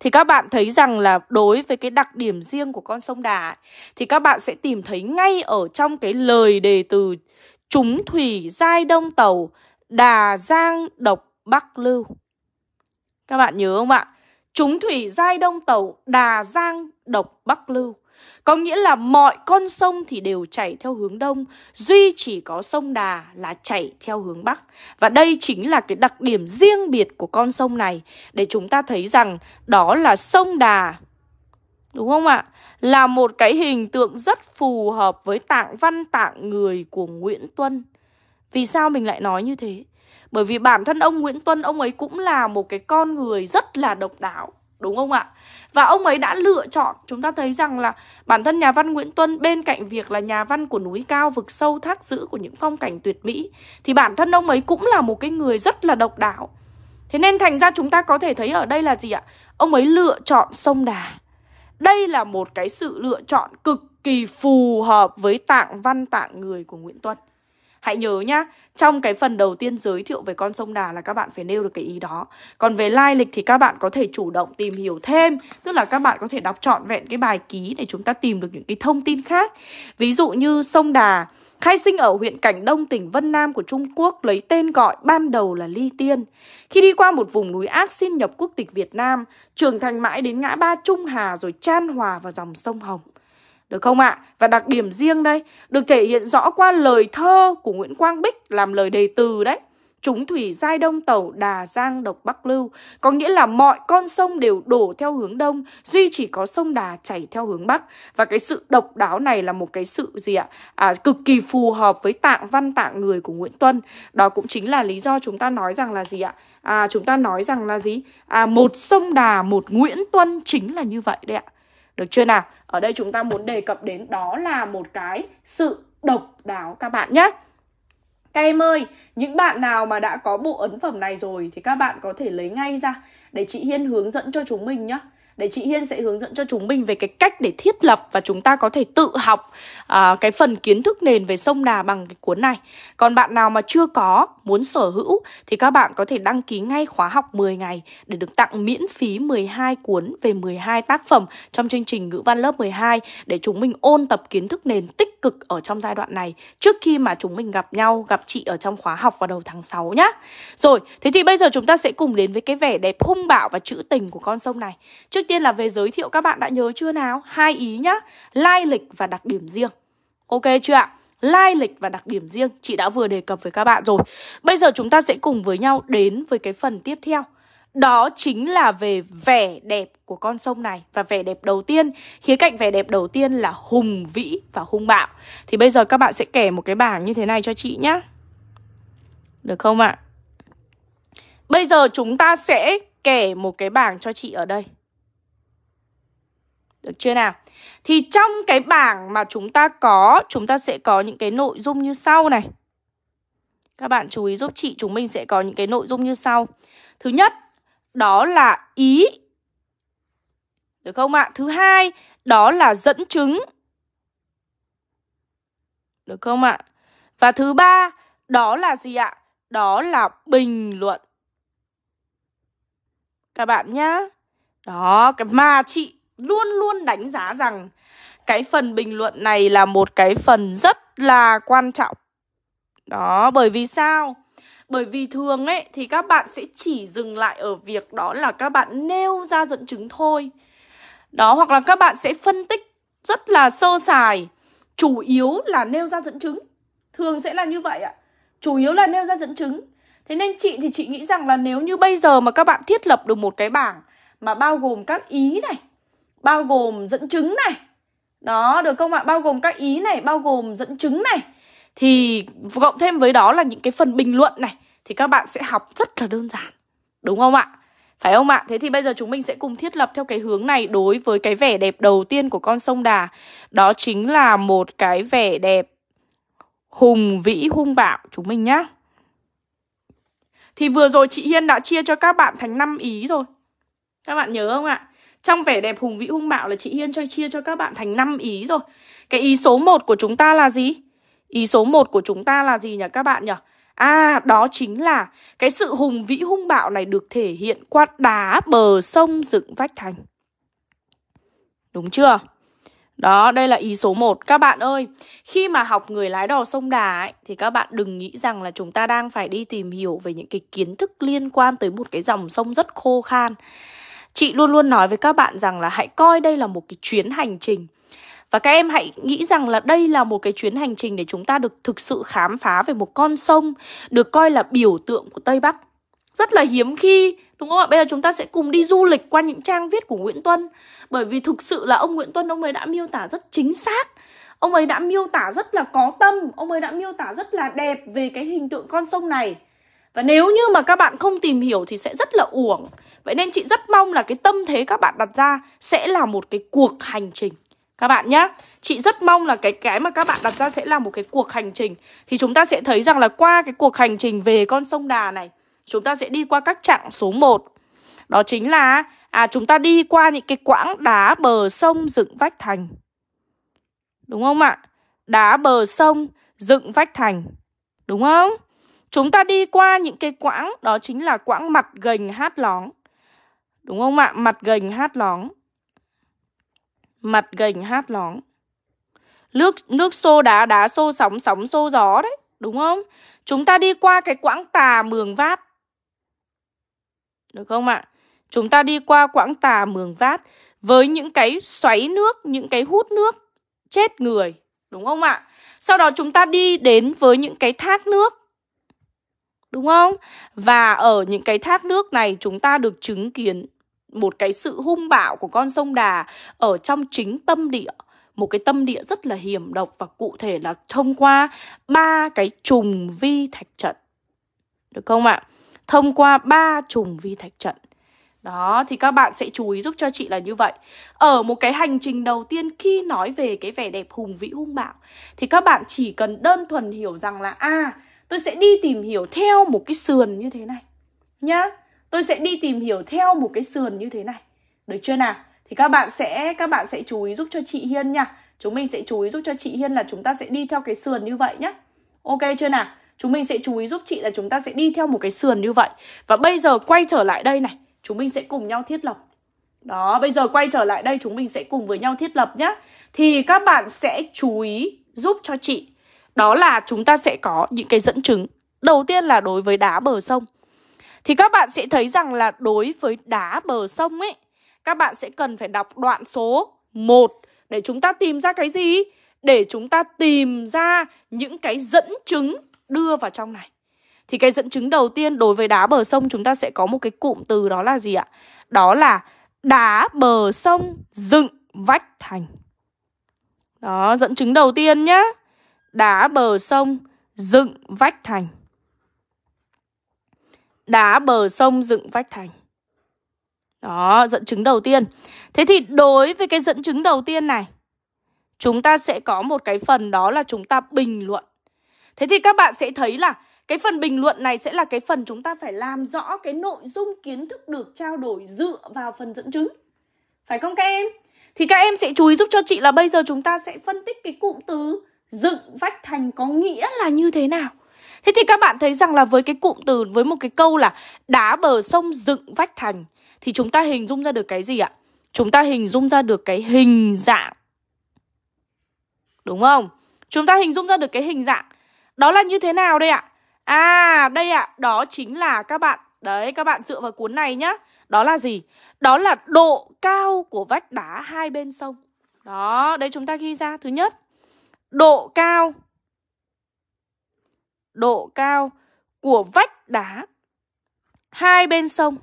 Thì các bạn thấy rằng là đối với cái đặc điểm riêng của con sông Đà ấy, thì các bạn sẽ tìm thấy ngay ở trong cái lời đề từ Trúng thủy giai đông tàu, Đà giang độc bắc lưu. Các bạn nhớ không ạ? Trúng thủy giai đông tàu, Đà giang độc bắc lưu. Có nghĩa là mọi con sông thì đều chảy theo hướng đông, duy chỉ có sông Đà là chảy theo hướng bắc. Và đây chính là cái đặc điểm riêng biệt của con sông này, để chúng ta thấy rằng đó là sông Đà, đúng không ạ? Là một cái hình tượng rất phù hợp với tạng văn tạng người của Nguyễn Tuân. Vì sao mình lại nói như thế? Bởi vì bản thân ông Nguyễn Tuân, ông ấy cũng là một cái con người rất là độc đáo, đúng không ạ? Và ông ấy đã lựa chọn, chúng ta thấy rằng là bản thân nhà văn Nguyễn Tuân, bên cạnh việc là nhà văn của núi cao, vực sâu, thác dữ, của những phong cảnh tuyệt mỹ, thì bản thân ông ấy cũng là một cái người rất là độc đáo. Thế nên thành ra chúng ta có thể thấy ở đây là gì ạ? Ông ấy lựa chọn sông Đà. Đây là một cái sự lựa chọn cực kỳ phù hợp với tạng văn tạng người của Nguyễn Tuân. Hãy nhớ nhá, trong cái phần đầu tiên giới thiệu về con sông Đà là các bạn phải nêu được cái ý đó. Còn về lai lịch thì các bạn có thể chủ động tìm hiểu thêm. Tức là các bạn có thể đọc trọn vẹn cái bài ký để chúng ta tìm được những cái thông tin khác. Ví dụ như sông Đà khai sinh ở huyện Cảnh Đông, tỉnh Vân Nam của Trung Quốc, lấy tên gọi ban đầu là Ly Tiên. Khi đi qua một vùng núi ác, xin nhập quốc tịch Việt Nam, trưởng thành mãi đến ngã ba Trung Hà rồi chan hòa vào dòng sông Hồng. Được không ạ? Và đặc điểm riêng đây được thể hiện rõ qua lời thơ của Nguyễn Quang Bích làm lời đề từ đấy. Trúng thủy giai đông tàu, Đà giang độc bắc lưu. Có nghĩa là mọi con sông đều đổ theo hướng đông, duy chỉ có sông Đà chảy theo hướng bắc. Và cái sự độc đáo này là một cái sự gì ạ? Cực kỳ phù hợp với tạng văn tạng người của Nguyễn Tuân. Đó cũng chính là lý do chúng ta nói rằng là gì ạ? Chúng ta nói rằng là gì? Một sông Đà, một Nguyễn Tuân, chính là như vậy đấy ạ. Được chưa nào? Ở đây chúng ta muốn đề cập đến đó là một cái sự độc đáo các bạn nhé. Các em ơi, những bạn nào mà đã có bộ ấn phẩm này rồi thì các bạn có thể lấy ngay ra để chị Hiên hướng dẫn cho chúng mình nhé. Để chị Hiên sẽ hướng dẫn cho chúng mình về cái cách để thiết lập và chúng ta có thể tự học cái phần kiến thức nền về sông Đà bằng cái cuốn này. Còn bạn nào mà chưa có, muốn sở hữu thì các bạn có thể đăng ký ngay khóa học 10 ngày để được tặng miễn phí 12 cuốn về 12 tác phẩm trong chương trình ngữ văn lớp 12 để chúng mình ôn tập kiến thức nền tích cực ở trong giai đoạn này trước khi mà chúng mình gặp nhau, gặp chị ở trong khóa học vào đầu tháng 6 nhá. Rồi, thế thì bây giờ chúng ta sẽ cùng đến với cái vẻ đẹp hung bạo và trữ tình của con sông này. Trước tiên là về giới thiệu, các bạn đã nhớ chưa nào? Hai ý nhá, lai lịch và đặc điểm riêng. Ok chưa ạ? Lai lịch và đặc điểm riêng chị đã vừa đề cập với các bạn rồi. Bây giờ chúng ta sẽ cùng với nhau đến với cái phần tiếp theo. đó chính là về vẻ đẹp của con sông này. Và vẻ đẹp đầu tiên, khía cạnh vẻ đẹp đầu tiên là hùng vĩ và hung bạo. Thì bây giờ các bạn sẽ kẻ một cái bảng như thế này cho chị nhá, được không ạ? Bây giờ chúng ta sẽ kẻ một cái bảng cho chị ở đây, được chưa nào? Thì trong cái bảng mà chúng ta có, chúng ta sẽ có những cái nội dung như sau này. Các bạn chú ý giúp chị, chúng mình sẽ có những cái nội dung như sau. Thứ nhất, đó là ý, được không ạ? Thứ hai, đó là dẫn chứng, được không ạ? Và thứ ba, đó là gì ạ? Đó là bình luận, các bạn nhá. Đó, mà chị luôn luôn đánh giá rằng cái phần bình luận này là một cái phần rất là quan trọng. Đó, bởi vì sao? Bởi vì thường ấy thì các bạn sẽ chỉ dừng lại ở việc đó là các bạn nêu ra dẫn chứng thôi. Đó, hoặc là các bạn sẽ phân tích rất là sơ sài, chủ yếu là nêu ra dẫn chứng. Thường sẽ là như vậy ạ, chủ yếu là nêu ra dẫn chứng. Thế nên chị thì chị nghĩ rằng là nếu như bây giờ mà các bạn thiết lập được một cái bảng mà bao gồm các ý này, bao gồm dẫn chứng này, đó, được không ạ? Bao gồm các ý này, bao gồm dẫn chứng này, thì cộng thêm với đó là những cái phần bình luận này, thì các bạn sẽ học rất là đơn giản, đúng không ạ? Phải không ạ? Thế thì bây giờ chúng mình sẽ cùng thiết lập theo cái hướng này đối với cái vẻ đẹp đầu tiên của con sông Đà. Đó chính là một cái vẻ đẹp hùng vĩ hung bạo, chúng mình nhá. Thì vừa rồi chị Hiên đã chia cho các bạn thành 5 ý rồi, các bạn nhớ không ạ? Trong vẻ đẹp hùng vĩ hung bạo là chị Hiên chia cho các bạn thành 5 ý rồi. Cái ý số 1 của chúng ta là gì? Ý số 1 của chúng ta là gì nhỉ các bạn nhỉ? À, đó chính là cái sự hùng vĩ hung bạo này được thể hiện qua đá bờ sông dựng vách thành, đúng chưa? Đó, đây là ý số 1. Các bạn ơi, khi mà học Người Lái Đò Sông Đà ấy, thì các bạn đừng nghĩ rằng là chúng ta đang phải đi tìm hiểu về những cái kiến thức liên quan tới một cái dòng sông rất khô khan. Chị luôn luôn nói với các bạn rằng là hãy coi đây là một cái chuyến hành trình. Và các em hãy nghĩ rằng là đây là một cái chuyến hành trình để chúng ta được thực sự khám phá về một con sông được coi là biểu tượng của Tây Bắc. Rất là hiếm khi, đúng không ạ? Bây giờ chúng ta sẽ cùng đi du lịch qua những trang viết của Nguyễn Tuân. Bởi vì thực sự là ông Nguyễn Tuân, ông ấy đã miêu tả rất chính xác. Ông ấy đã miêu tả rất là có tâm. Ông ấy đã miêu tả rất là đẹp về cái hình tượng con sông này. Và nếu như mà các bạn không tìm hiểu thì sẽ rất là uổng. Vậy nên chị rất mong là cái tâm thế các bạn đặt ra sẽ là một cái cuộc hành trình, các bạn nhá. Chị rất mong là cái mà các bạn đặt ra sẽ là một cái cuộc hành trình. Thì chúng ta sẽ thấy rằng là qua cái cuộc hành trình về con sông Đà này, chúng ta sẽ đi qua các chặng số 1. Đó chính là chúng ta đi qua những cái quãng đá bờ sông dựng vách thành, đúng không ạ? Đá bờ sông dựng vách thành, đúng không? Chúng ta đi qua những cái quãng, đó chính là quãng mặt gành hát lóng, đúng không ạ? Mặt gành hát lóng, mặt gành hát lóng, nước xô đá, đá xô sóng, sóng xô gió đấy, đúng không? Chúng ta đi qua cái quãng Tà Mường Vát, được không ạ? Chúng ta đi qua quãng Tà Mường Vát với những cái xoáy nước, những cái hút nước chết người, đúng không ạ? Sau đó chúng ta đi đến với những cái thác nước, đúng không? Và ở những cái thác nước này chúng ta được chứng kiến một cái sự hung bạo của con sông Đà ở trong chính tâm địa. Một cái tâm địa rất là hiểm độc, và cụ thể là thông qua 3 cái trùng vi thạch trận, được không ạ? Thông qua 3 trùng vi thạch trận. Đó, thì các bạn sẽ chú ý giúp cho chị là như vậy. Ở một cái hành trình đầu tiên khi nói về cái vẻ đẹp hùng vĩ hung bạo, thì các bạn chỉ cần đơn thuần hiểu rằng là tôi sẽ đi tìm hiểu theo một cái sườn như thế này nhá. Tôi sẽ đi tìm hiểu theo một cái sườn như thế này, được chưa nào? Thì các bạn sẽ chú ý giúp cho chị Hiên nha. Chúng mình sẽ chú ý giúp cho chị Hiên là chúng ta sẽ đi theo cái sườn như vậy nhá. Ok chưa nào? Chúng mình sẽ chú ý giúp chị là chúng ta sẽ đi theo một cái sườn như vậy. Và bây giờ quay trở lại đây này, chúng mình sẽ cùng nhau thiết lập. Đó, bây giờ quay trở lại đây chúng mình sẽ cùng với nhau thiết lập nhá. Thì các bạn sẽ chú ý giúp cho chị, đó là chúng ta sẽ có những cái dẫn chứng. Đầu tiên là đối với đá bờ sông. Thì các bạn sẽ thấy rằng là đối với đá bờ sông ấy, các bạn sẽ cần phải đọc đoạn số 1 để chúng ta tìm ra cái gì? Để chúng ta tìm ra những cái dẫn chứng đưa vào trong này. Thì cái dẫn chứng đầu tiên đối với đá bờ sông chúng ta sẽ có một cái cụm từ đó là gì ạ? Đó là đá bờ sông dựng vách thành. Đó, dẫn chứng đầu tiên nhá. Đá bờ sông dựng vách thành. Đá bờ sông dựng vách thành. Đó, dẫn chứng đầu tiên. Thế thì đối với cái dẫn chứng đầu tiên này, chúng ta sẽ có một cái phần đó là chúng ta bình luận. Thế thì các bạn sẽ thấy là cái phần bình luận này sẽ là cái phần chúng ta phải làm rõ cái nội dung kiến thức được trao đổi dựa vào phần dẫn chứng. Phải không các em? Thì các em sẽ chú ý giúp cho chị là bây giờ chúng ta sẽ phân tích cái cụm từ dựng vách thành có nghĩa là như thế nào. Thế thì các bạn thấy rằng là với cái cụm từ, với một cái câu là đá bờ sông dựng vách thành, thì chúng ta hình dung ra được cái gì ạ? Chúng ta hình dung ra được cái hình dạng. Đúng không? Chúng ta hình dung ra được cái hình dạng. Đó là như thế nào đây ạ? À, đây ạ, đó chính là các bạn. Đấy, các bạn dựa vào cuốn này nhá. Đó là gì? Đó là độ cao của vách đá hai bên sông. Đó, đây chúng ta ghi ra. Thứ nhất, độ cao. Độ cao của vách đá hai bên sông.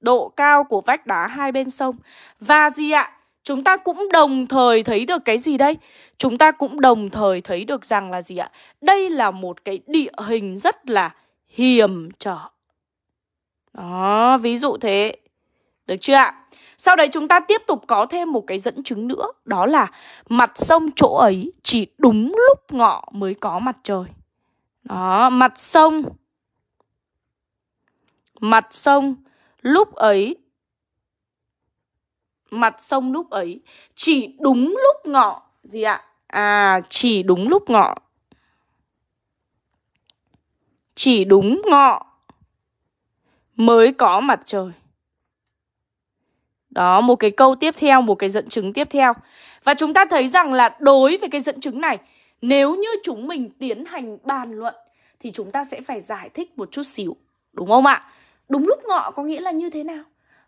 Độ cao của vách đá hai bên sông. Và gì ạ? Chúng ta cũng đồng thời thấy được cái gì đây? Chúng ta cũng đồng thời thấy được rằng là gì ạ? Đây là một cái địa hình rất là hiểm trở. Đó, ví dụ thế. Được chưa ạ? Sau đấy chúng ta tiếp tục có thêm một cái dẫn chứng nữa. Đó là mặt sông chỗ ấy chỉ đúng lúc ngọ mới có mặt trời. Đó, mặt sông. Mặt sông lúc ấy. Mặt sông lúc ấy chỉ đúng lúc ngọ. Gì ạ? À, chỉ đúng lúc ngọ. Chỉ đúng ngọ mới có mặt trời. Đó, một cái câu tiếp theo, một cái dẫn chứng tiếp theo. Và chúng ta thấy rằng là đối với cái dẫn chứng này, nếu như chúng mình tiến hành bàn luận thì chúng ta sẽ phải giải thích một chút xíu. Đúng không ạ? Đúng lúc ngọ có nghĩa là như thế nào?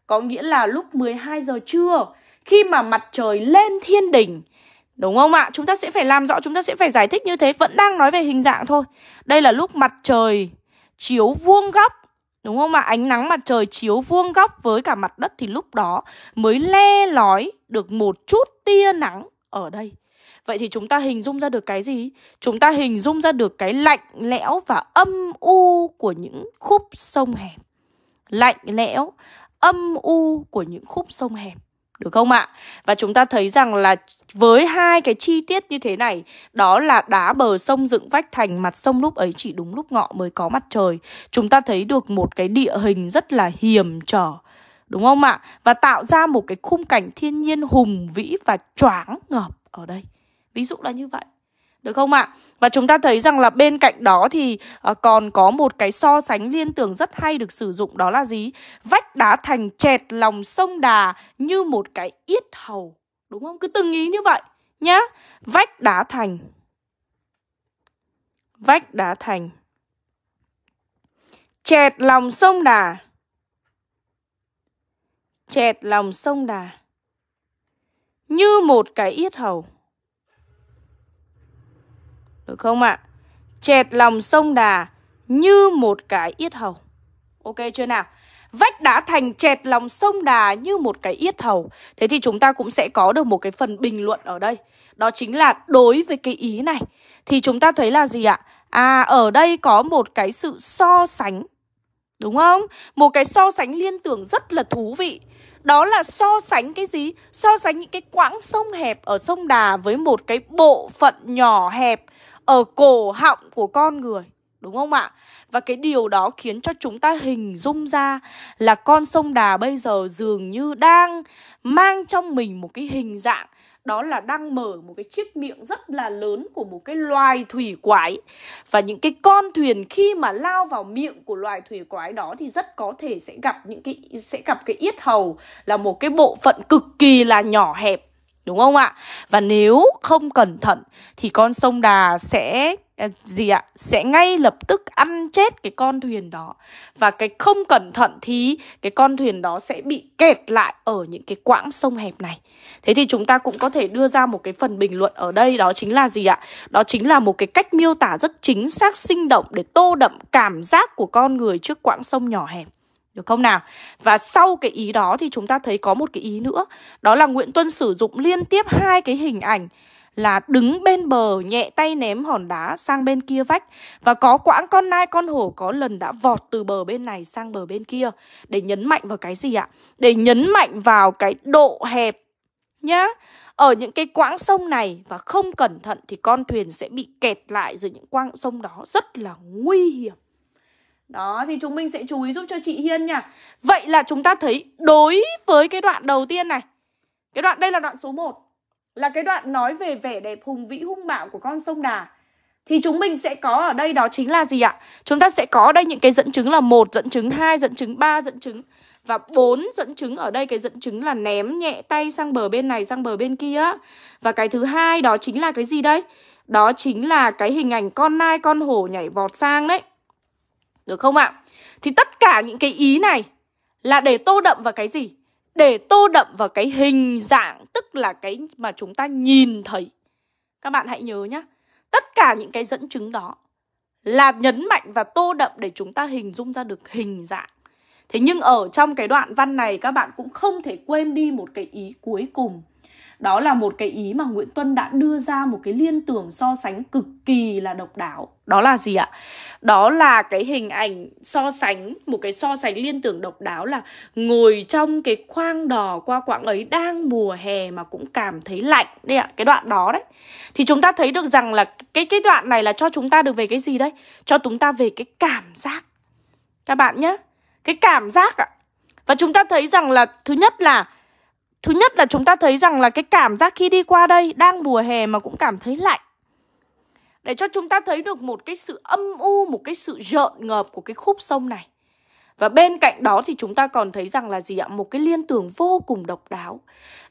Có nghĩa là lúc 12 giờ trưa, khi mà mặt trời lên thiên đỉnh. Đúng không ạ? Chúng ta sẽ phải làm rõ, chúng ta sẽ phải giải thích như thế. Vẫn đang nói về hình dạng thôi. Đây là lúc mặt trời chiếu vuông góc. Đúng không ạ? Ánh nắng mặt trời chiếu vuông góc với cả mặt đất thì lúc đó mới le lói được một chút tia nắng ở đây. Vậy thì chúng ta hình dung ra được cái gì? Chúng ta hình dung ra được cái lạnh lẽo và âm u của những khúc sông hẹp. Lạnh lẽo, âm u của những khúc sông hẹp. Được không ạ? Và chúng ta thấy rằng là với hai cái chi tiết như thế này, đó là đá bờ sông dựng vách thành, mặt sông lúc ấy chỉ đúng lúc ngọ mới có mặt trời, chúng ta thấy được một cái địa hình rất là hiểm trở. Đúng không ạ? Và tạo ra một cái khung cảnh thiên nhiên hùng vĩ và choáng ngợp ở đây. Ví dụ là như vậy. Được không ạ? Và chúng ta thấy rằng là bên cạnh đó thì còn có một cái so sánh liên tưởng rất hay được sử dụng, đó là gì? Vách đá thành chẹt lòng sông Đà như một cái yết hầu. Đúng không? Cứ từng ý như vậy nhá. Vách đá thành. Vách đá thành. Chẹt lòng sông Đà. Chẹt lòng sông Đà như một cái yết hầu. Được không ạ? Chẹt lòng sông Đà như một cái yết hầu. Ok chưa nào? Vách đá thành chẹt lòng sông Đà như một cái yết hầu. Thế thì chúng ta cũng sẽ có được một cái phần bình luận ở đây. Đó chính là đối với cái ý này thì chúng ta thấy là gì ạ? À, ở đây có một cái sự so sánh. Đúng không? Một cái so sánh liên tưởng rất là thú vị. Đó là so sánh cái gì? So sánh những cái quãng sông hẹp ở sông Đà với một cái bộ phận nhỏ hẹp ở cổ họng của con người. Đúng không ạ? Và cái điều đó khiến cho chúng ta hình dung ra là con sông Đà bây giờ dường như đang mang trong mình một cái hình dạng. Đó là đang mở một cái chiếc miệng rất là lớn của một cái loài thủy quái. Và những cái con thuyền khi mà lao vào miệng của loài thủy quái đó thì rất có thể sẽ gặp cái yết hầu, là một cái bộ phận cực kỳ là nhỏ hẹp. Đúng không ạ? Và nếu không cẩn thận thì con sông Đà sẽ gì ạ, sẽ ngay lập tức ăn chết cái con thuyền đó. Và cái không cẩn thận thì cái con thuyền đó sẽ bị kẹt lại ở những cái quãng sông hẹp này. Thế thì chúng ta cũng có thể đưa ra một cái phần bình luận ở đây, đó chính là gì ạ? Đó chính là một cái cách miêu tả rất chính xác, sinh động để tô đậm cảm giác của con người trước quãng sông nhỏ hẹp. Được không nào? Và sau cái ý đó thì chúng ta thấy có một cái ý nữa, đó là Nguyễn Tuân sử dụng liên tiếp hai cái hình ảnh là đứng bên bờ nhẹ tay ném hòn đá sang bên kia vách, và có quãng con nai con hổ có lần đã vọt từ bờ bên này sang bờ bên kia, để nhấn mạnh vào cái gì ạ? Để nhấn mạnh vào cái độ hẹp nhá. Ở những cái quãng sông này, và không cẩn thận thì con thuyền sẽ bị kẹt lại giữa những quãng sông đó, rất là nguy hiểm. Đó, thì chúng mình sẽ chú ý giúp cho chị Hiên nha. Vậy là chúng ta thấy đối với cái đoạn đầu tiên này, cái đoạn đây là đoạn số 1, là cái đoạn nói về vẻ đẹp hùng vĩ hung bạo của con sông Đà, thì chúng mình sẽ có ở đây đó chính là gì ạ? Chúng ta sẽ có ở đây những cái dẫn chứng là 1, dẫn chứng 2, dẫn chứng 3, dẫn chứng và 4 dẫn chứng. Ở đây cái dẫn chứng là ném nhẹ tay sang bờ bên này sang bờ bên kia. Và cái thứ hai đó chính là cái gì đây? Đó chính là cái hình ảnh con nai con hổ nhảy vọt sang đấy. Được không ạ? Thì tất cả những cái ý này là để tô đậm vào cái gì? Để tô đậm vào cái hình dạng, tức là cái mà chúng ta nhìn thấy. Các bạn hãy nhớ nhá, tất cả những cái dẫn chứng đó là nhấn mạnh và tô đậm để chúng ta hình dung ra được hình dạng. Thế nhưng ở trong cái đoạn văn này, các bạn cũng không thể quên đi một cái ý cuối cùng. Đó là một cái ý mà Nguyễn Tuân đã đưa ra một cái liên tưởng so sánh cực kỳ là độc đáo. Đó là gì ạ? Đó là cái hình ảnh so sánh, một cái so sánh liên tưởng độc đáo là ngồi trong cái khoang đò qua quãng ấy, đang mùa hè mà cũng cảm thấy lạnh. Đây ạ, cái đoạn đó đấy. Thì chúng ta thấy được rằng là cái đoạn này là cho chúng ta được về cái gì đấy? Cho chúng ta về cái cảm giác. Các bạn nhé, cái cảm giác ạ. Và chúng ta thấy rằng là Thứ nhất là chúng ta thấy rằng là cái cảm giác khi đi qua đây, đang mùa hè mà cũng cảm thấy lạnh, để cho chúng ta thấy được một cái sự âm u, một cái sự rợn ngợp của cái khúc sông này. Và bên cạnh đó thì chúng ta còn thấy rằng là gì ạ? Một cái liên tưởng vô cùng độc đáo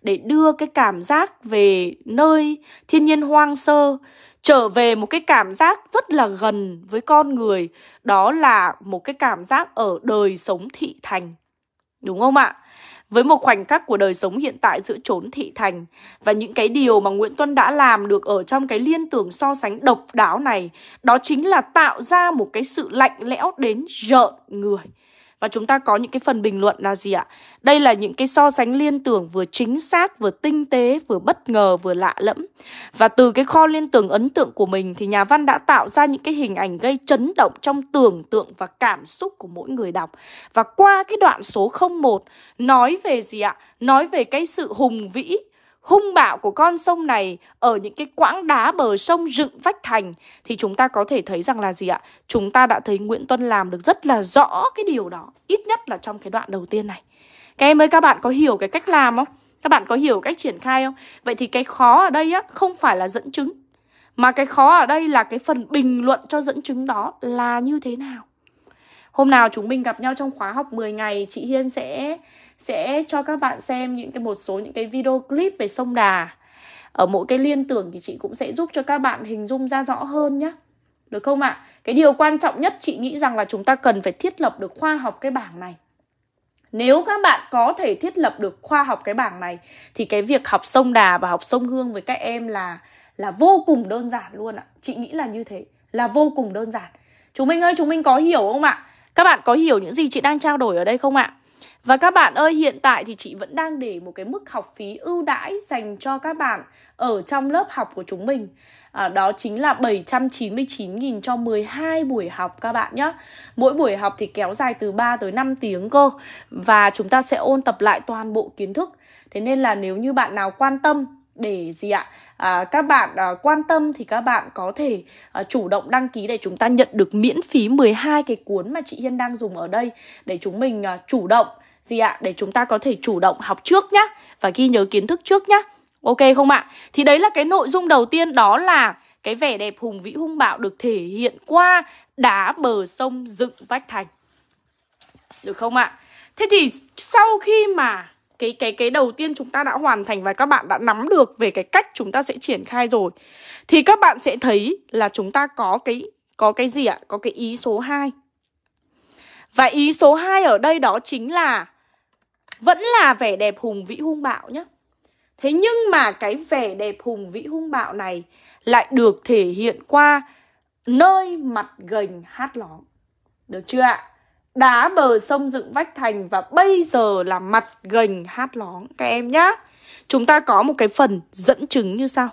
để đưa cái cảm giác về nơi thiên nhiên hoang sơ, trở về một cái cảm giác rất là gần với con người. Đó là một cái cảm giác ở đời sống thị thành. Đúng không ạ? Với một khoảnh khắc của đời sống hiện tại giữa chốn thị thành. Và những cái điều mà Nguyễn Tuân đã làm được ở trong cái liên tưởng so sánh độc đáo này, đó chính là tạo ra một cái sự lạnh lẽo đến rợn người. Và chúng ta có những cái phần bình luận là gì ạ? Đây là những cái so sánh liên tưởng vừa chính xác, vừa tinh tế, vừa bất ngờ, vừa lạ lẫm. Và từ cái kho liên tưởng ấn tượng của mình thì nhà văn đã tạo ra những cái hình ảnh gây chấn động trong tưởng tượng và cảm xúc của mỗi người đọc. Và qua cái đoạn số 01 nói về gì ạ? Nói về cái sự hùng vĩ, hung bạo của con sông này ở những cái quãng đá bờ sông dựng vách thành, thì chúng ta có thể thấy rằng là gì ạ? Chúng ta đã thấy Nguyễn Tuân làm được rất là rõ cái điều đó, ít nhất là trong cái đoạn đầu tiên này. Các em ơi, các bạn có hiểu cái cách làm không? Các bạn có hiểu cách triển khai không? Vậy thì cái khó ở đây á, không phải là dẫn chứng, mà cái khó ở đây là cái phần bình luận cho dẫn chứng đó là như thế nào. Hôm nào chúng mình gặp nhau trong khóa học 10 ngày, chị Hiên sẽ cho các bạn xem một số những cái video clip về sông Đà. Ở mỗi cái liên tưởng thì chị cũng sẽ giúp cho các bạn hình dung ra rõ hơn nhé. Được không ạ? Cái điều quan trọng nhất chị nghĩ rằng là chúng ta cần phải thiết lập được khoa học cái bảng này. Nếu các bạn có thể thiết lập được khoa học cái bảng này thì cái việc học sông Đà và học sông Hương với các em là vô cùng đơn giản luôn ạ. Chị nghĩ là như thế, là vô cùng đơn giản. Chúng mình ơi, chúng mình có hiểu không ạ? Các bạn có hiểu những gì chị đang trao đổi ở đây không ạ? Và các bạn ơi, hiện tại thì chị vẫn đang để một cái mức học phí ưu đãi dành cho các bạn ở trong lớp học của chúng mình. Đó chính là 799.000 cho 12 buổi học các bạn nhé. Mỗi buổi học thì kéo dài từ 3 tới 5 tiếng cơ. Và chúng ta sẽ ôn tập lại toàn bộ kiến thức. Thế nên là nếu như bạn nào quan tâm để gì ạ? Các bạn quan tâm thì các bạn có thể chủ động đăng ký để chúng ta nhận được miễn phí 12 cái cuốn mà chị Hiên đang dùng ở đây, để chúng mình chủ động gì ạ? Để chúng ta có thể chủ động học trước nhá, và ghi nhớ kiến thức trước nhá. Ok không ạ? Thì đấy là cái nội dung đầu tiên, đó là cái vẻ đẹp hùng vĩ hung bạo được thể hiện qua đá bờ sông dựng vách thành. Được không ạ? Thế thì sau khi mà cái đầu tiên chúng ta đã hoàn thành và các bạn đã nắm được về cái cách chúng ta sẽ triển khai rồi, thì các bạn sẽ thấy là chúng ta có cái gì ạ? Có cái ý số 2. Và ý số 2 ở đây đó chính là vẫn là vẻ đẹp hùng vĩ hung bạo nhé. Thế nhưng mà cái vẻ đẹp hùng vĩ hung bạo này lại được thể hiện qua nơi mặt gành hát lóng. Được chưa ạ? Đá bờ sông dựng vách thành và bây giờ là mặt gành hát lóng các em nhá. Chúng ta có một cái phần dẫn chứng như sau.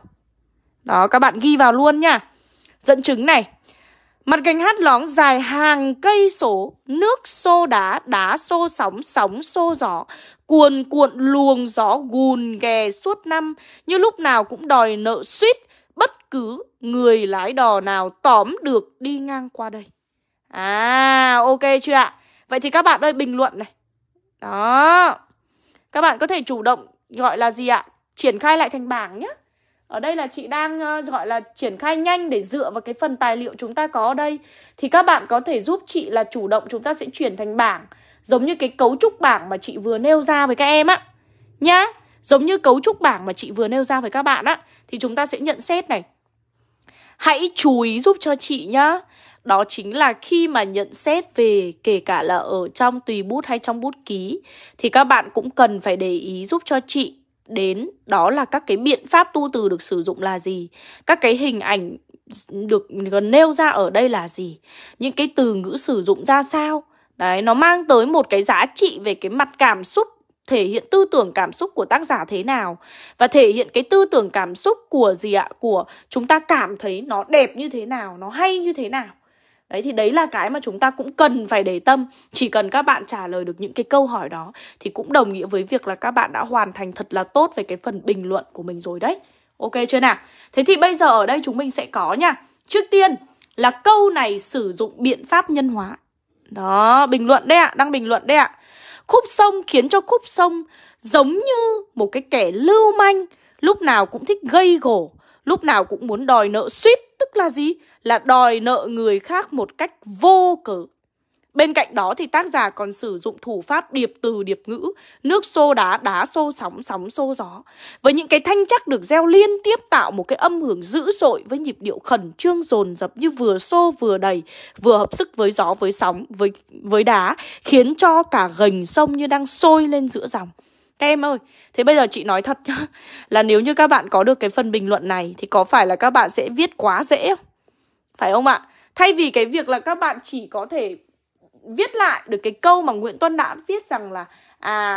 Đó, các bạn ghi vào luôn nha. Dẫn chứng này: mặt gành hát lóng dài hàng cây số, nước xô đá, đá xô sóng, sóng xô gió, cuồn cuộn luồng gió gùn ghè suốt năm, như lúc nào cũng đòi nợ suýt bất cứ người lái đò nào tóm được đi ngang qua đây. À, ok chưa ạ? Vậy thì các bạn ơi, bình luận này. Đó, các bạn có thể chủ động gọi là gì ạ? Triển khai lại thành bảng nhé. Ở đây là chị đang gọi là triển khai nhanh để dựa vào cái phần tài liệu chúng ta có ở đây. Thì các bạn có thể giúp chị là chủ động chúng ta sẽ chuyển thành bảng, giống như cái cấu trúc bảng mà chị vừa nêu ra với các em á nhá. Giống như cấu trúc bảng mà chị vừa nêu ra với các bạn á, thì chúng ta sẽ nhận xét này. Hãy chú ý giúp cho chị nhá. Đó chính là khi mà nhận xét về kể cả là ở trong tùy bút hay trong bút ký, thì các bạn cũng cần phải để ý giúp cho chị đến đó là các cái biện pháp tu từ được sử dụng là gì, các cái hình ảnh được nêu ra ở đây là gì, những cái từ ngữ sử dụng ra sao. Đấy, nó mang tới một cái giá trị về cái mặt cảm xúc, thể hiện tư tưởng cảm xúc của tác giả thế nào, và thể hiện cái tư tưởng cảm xúc của gì ạ, của chúng ta cảm thấy nó đẹp như thế nào, nó hay như thế nào. Đấy, thì đấy là cái mà chúng ta cũng cần phải để tâm. Chỉ cần các bạn trả lời được những cái câu hỏi đó thì cũng đồng nghĩa với việc là các bạn đã hoàn thành thật là tốt về cái phần bình luận của mình rồi đấy. Ok chưa nào? Thế thì bây giờ ở đây chúng mình sẽ có nha. Trước tiên là câu này sử dụng biện pháp nhân hóa. Đó, bình luận đấy ạ, đang bình luận đấy ạ. Khúc sông khiến cho khúc sông giống như một cái kẻ lưu manh, lúc nào cũng thích gây gổ, lúc nào cũng muốn đòi nợ suýt, tức là gì? Là đòi nợ người khác một cách vô cớ. Bên cạnh đó thì tác giả còn sử dụng thủ pháp điệp từ điệp ngữ, nước xô đá, đá xô sóng, sóng xô gió, với những cái thanh chắc được gieo liên tiếp tạo một cái âm hưởng dữ dội với nhịp điệu khẩn trương dồn dập, như vừa xô vừa đẩy, vừa hợp sức với gió, với sóng, với đá, khiến cho cả gành sông như đang sôi lên giữa dòng. Các em ơi, thế bây giờ chị nói thật nhá, là nếu như các bạn có được cái phần bình luận này thì có phải là các bạn sẽ viết quá dễ không? Phải không ạ? Thay vì cái việc là các bạn chỉ có thể viết lại được cái câu mà Nguyễn Tuân đã viết rằng là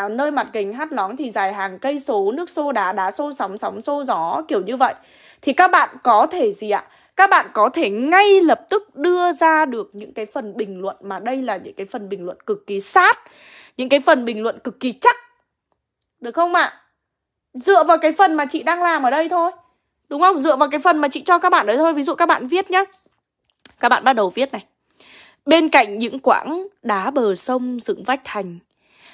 nơi mặt gành hát lóng thì dài hàng cây số, nước xô đá, đá xô sóng, sóng xô gió, kiểu như vậy, thì các bạn có thể gì ạ? Các bạn có thể ngay lập tức đưa ra được những cái phần bình luận mà đây là những cái phần bình luận cực kỳ sát, những cái phần bình luận cực kỳ chắc. Được không ạ? Dựa vào cái phần mà chị đang làm ở đây thôi, đúng không? Dựa vào cái phần mà chị cho các bạn đấy thôi. Ví dụ các bạn viết nhá. Các bạn bắt đầu viết này. Bên cạnh những quãng đá bờ sông dựng vách thành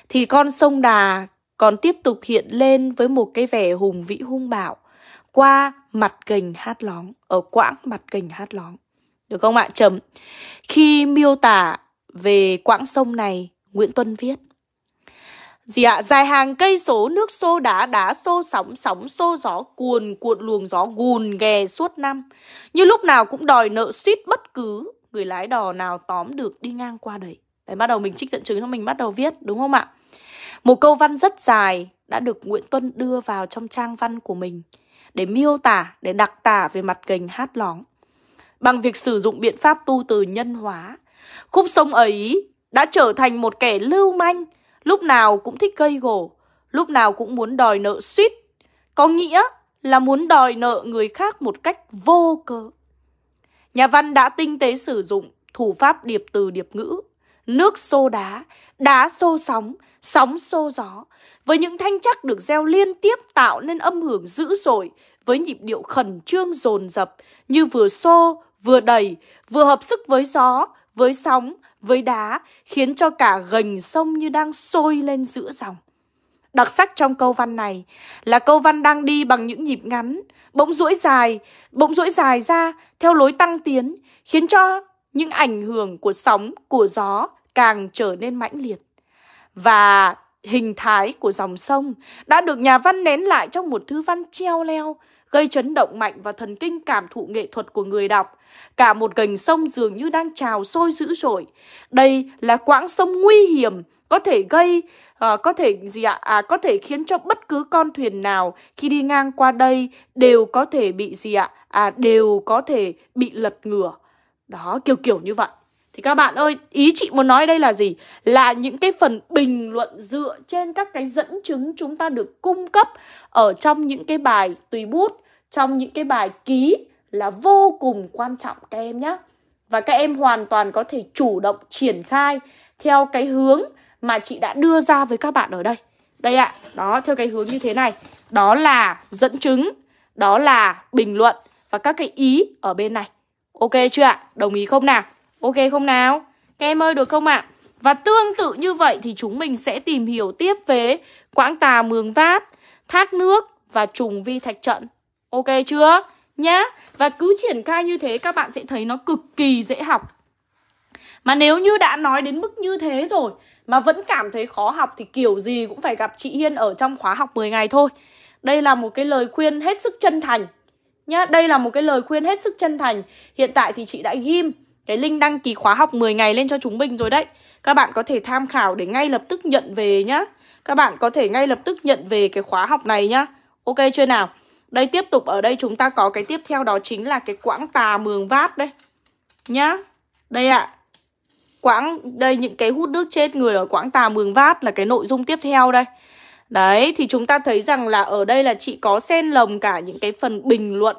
thì con sông Đà còn tiếp tục hiện lên với một cái vẻ hùng vĩ hung bạo qua mặt gành hát lóng, ở quãng mặt gành hát lóng. Được không ạ? Chấm. Khi miêu tả về quãng sông này, Nguyễn Tuân viết gì ạ? Dài hàng cây số, nước xô đá, đá xô sóng, sóng xô gió, cuồn cuộn luồng gió gùn ghè suốt năm, như lúc nào cũng đòi nợ suýt bất cứ người lái đò nào tóm được đi ngang qua đấy. Đấy, bắt đầu mình trích dẫn chứng cho mình bắt đầu viết, đúng không ạ? Một câu văn rất dài đã được Nguyễn Tuân đưa vào trong trang văn của mình để miêu tả, để đặc tả về mặt gành hát lóng bằng việc sử dụng biện pháp tu từ nhân hóa. Khúc sông ấy đã trở thành một kẻ lưu manh, lúc nào cũng thích gây gổ, lúc nào cũng muốn đòi nợ suýt, có nghĩa là muốn đòi nợ người khác một cách vô cớ. Nhà văn đã tinh tế sử dụng thủ pháp điệp từ điệp ngữ, nước xô đá, đá xô sóng, sóng xô gió, với những thanh chắc được gieo liên tiếp tạo nên âm hưởng dữ dội với nhịp điệu khẩn trương dồn dập, như vừa xô, vừa đẩy, vừa hợp sức với gió, với sóng, với đá, khiến cho cả gành sông như đang sôi lên giữa dòng. Đặc sắc trong câu văn này là câu văn đang đi bằng những nhịp ngắn, bỗng duỗi dài ra theo lối tăng tiến, khiến cho những ảnh hưởng của sóng, của gió càng trở nên mãnh liệt. Và hình thái của dòng sông đã được nhà văn nén lại trong một thứ văn treo leo, gây chấn động mạnh vào thần kinh cảm thụ nghệ thuật của người đọc. Cả một gành sông dường như đang trào sôi dữ dội. Đây là quãng sông nguy hiểm, có thể gây có thể khiến cho bất cứ con thuyền nào khi đi ngang qua đây đều có thể bị đều có thể bị lật ngửa. Đó, kiểu như vậy. Thì các bạn ơi, ý chị muốn nói đây là gì? Là những cái phần bình luận dựa trên các cái dẫn chứng chúng ta được cung cấp ở trong những cái bài tùy bút, trong những cái bài ký là vô cùng quan trọng các em nhé. Và các em hoàn toàn có thể chủ động triển khai theo cái hướng mà chị đã đưa ra với các bạn ở đây. Đây ạ, đó, theo cái hướng như thế này. Đó là dẫn chứng, đó là bình luận và các cái ý ở bên này. Ok chưa ạ? Đồng ý không nào? Ok không nào? Các em ơi, được không ạ? Và tương tự như vậy thì chúng mình sẽ tìm hiểu tiếp về Quãng Tà Mường Vát, Thác Nước và Trùng Vi Thạch Trận. Ok chưa? Nhá. Và cứ triển khai như thế các bạn sẽ thấy nó cực kỳ dễ học. Mà nếu như đã nói đến mức như thế rồi mà vẫn cảm thấy khó học thì kiểu gì cũng phải gặp chị Hiên ở trong khóa học 10 ngày thôi. Đây là một cái lời khuyên hết sức chân thành nhá. Đây là một cái lời khuyên hết sức chân thành. Hiện tại thì chị đã ghim cái link đăng ký khóa học 10 ngày lên cho chúng mình rồi đấy. Các bạn có thể tham khảo để ngay lập tức nhận về nhá. Các bạn có thể ngay lập tức nhận về cái khóa học này nhá. Ok chưa nào? Đây, tiếp tục ở đây chúng ta có cái tiếp theo, đó chính là cái Quãng Tà Mường Vát đây nhá. Đây ạ. Đây, những cái hút nước chết người ở Quãng Tà Mường Vát là cái nội dung tiếp theo đây. Đấy, thì chúng ta thấy rằng là ở đây là chị có xen lồng cả những cái phần bình luận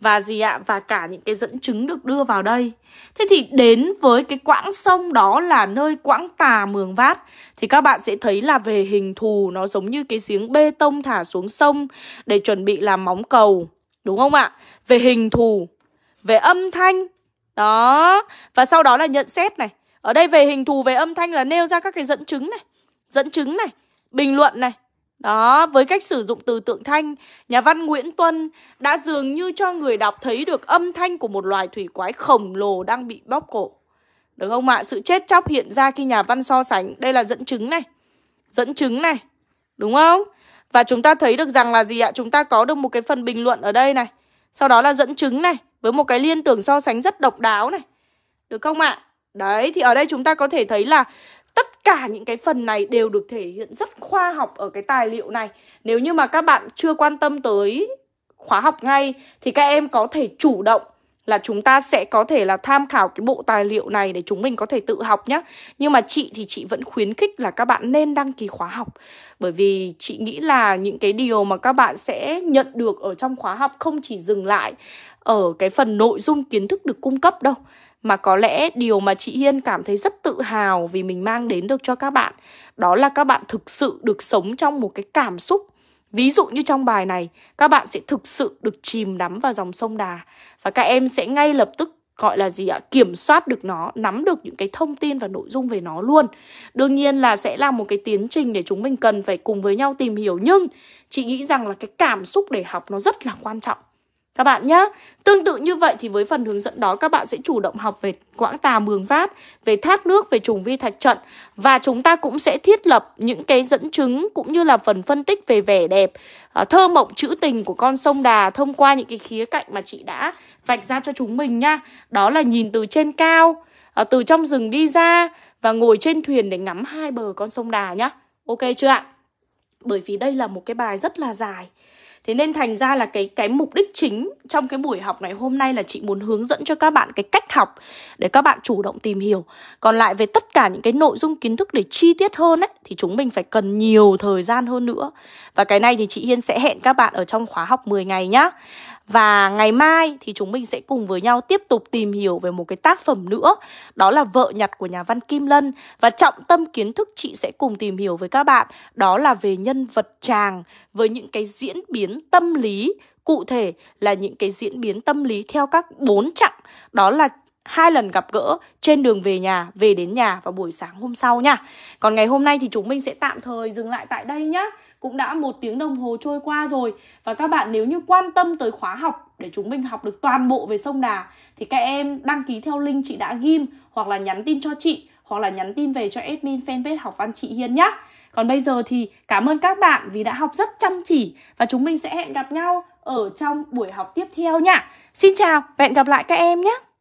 và và cả những cái dẫn chứng được đưa vào đây. Thế thì đến với cái quãng sông đó là nơi Quãng Tà Mường Vát thì các bạn sẽ thấy là về hình thù nó giống như cái giếng bê tông thả xuống sông để chuẩn bị làm móng cầu, đúng không ạ? Về hình thù, về âm thanh. Đó, và sau đó là nhận xét này. Ở đây về hình thù, về âm thanh là nêu ra các cái dẫn chứng này, bình luận này. Đó, với cách sử dụng từ tượng thanh, nhà văn Nguyễn Tuân đã dường như cho người đọc thấy được âm thanh của một loài thủy quái khổng lồ đang bị bóp cổ. Được không ạ? Sự chết chóc hiện ra khi nhà văn so sánh. Đây là dẫn chứng này, đúng không? Và chúng ta thấy được rằng là chúng ta có được một cái phần bình luận ở đây này. Sau đó là dẫn chứng này, với một cái liên tưởng so sánh rất độc đáo này. Được không ạ? Đấy, thì ở đây chúng ta có thể thấy là tất cả những cái phần này đều được thể hiện rất khoa học ở cái tài liệu này. Nếu như mà các bạn chưa quan tâm tới khóa học ngay thì các em có thể chủ động là chúng ta sẽ có thể là tham khảo cái bộ tài liệu này để chúng mình có thể tự học nhé. Nhưng mà chị thì chị vẫn khuyến khích là các bạn nên đăng ký khóa học. Bởi vì chị nghĩ là những cái điều mà các bạn sẽ nhận được ở trong khóa học không chỉ dừng lại ở cái phần nội dung kiến thức được cung cấp đâu. Mà có lẽ điều mà chị Hiên cảm thấy rất tự hào vì mình mang đến được cho các bạn, đó là các bạn thực sự được sống trong một cái cảm xúc. Ví dụ như trong bài này, các bạn sẽ thực sự được chìm đắm vào dòng sông Đà. Và các em sẽ ngay lập tức kiểm soát được nó, nắm được những cái thông tin và nội dung về nó luôn. Đương nhiên là sẽ là một cái tiến trình để chúng mình cần phải cùng với nhau tìm hiểu. Nhưng chị nghĩ rằng là cái cảm xúc để học nó rất là quan trọng các bạn nhé. Tương tự như vậy thì với phần hướng dẫn đó, các bạn sẽ chủ động học về Quãng Tà Mường Vát, về Thác Nước, về Trùng Vi Thạch Trận. Và chúng ta cũng sẽ thiết lập những cái dẫn chứng cũng như là phần phân tích về vẻ đẹp, thơ mộng trữ tình của con sông Đà thông qua những cái khía cạnh mà chị đã vạch ra cho chúng mình nhá. Đó là nhìn từ trên cao, từ trong rừng đi ra và ngồi trên thuyền để ngắm hai bờ con sông Đà nhá. Ok chưa ạ? Bởi vì đây là một cái bài rất là dài. Thế nên thành ra là cái mục đích chính trong cái buổi học ngày hôm nay là chị muốn hướng dẫn cho các bạn cái cách học để các bạn chủ động tìm hiểu. Còn lại về tất cả những cái nội dung kiến thức để chi tiết hơn ấy, thì chúng mình phải cần nhiều thời gian hơn nữa. Và cái này thì chị Hiên sẽ hẹn các bạn ở trong khóa học 10 ngày nhá. Và ngày mai thì chúng mình sẽ cùng với nhau tiếp tục tìm hiểu về một cái tác phẩm nữa, đó là Vợ Nhặt của nhà văn Kim Lân. Và trọng tâm kiến thức chị sẽ cùng tìm hiểu với các bạn, đó là về nhân vật Tràng, với những cái diễn biến tâm lý, cụ thể là những cái diễn biến tâm lý theo các 4 chặng. Đó là 2 lần gặp gỡ, trên đường về nhà, về đến nhà và buổi sáng hôm sau nha. Còn ngày hôm nay thì chúng mình sẽ tạm thời dừng lại tại đây nhá. Cũng đã 1 tiếng đồng hồ trôi qua rồi. Và các bạn nếu như quan tâm tới khóa học để chúng mình học được toàn bộ về sông Đà thì các em đăng ký theo link chị đã ghim, hoặc là nhắn tin cho chị, hoặc là nhắn tin về cho admin fanpage Học Văn Chị Hiên nhá. Còn bây giờ thì cảm ơn các bạn vì đã học rất chăm chỉ và chúng mình sẽ hẹn gặp nhau ở trong buổi học tiếp theo nha. Xin chào và hẹn gặp lại các em nhé.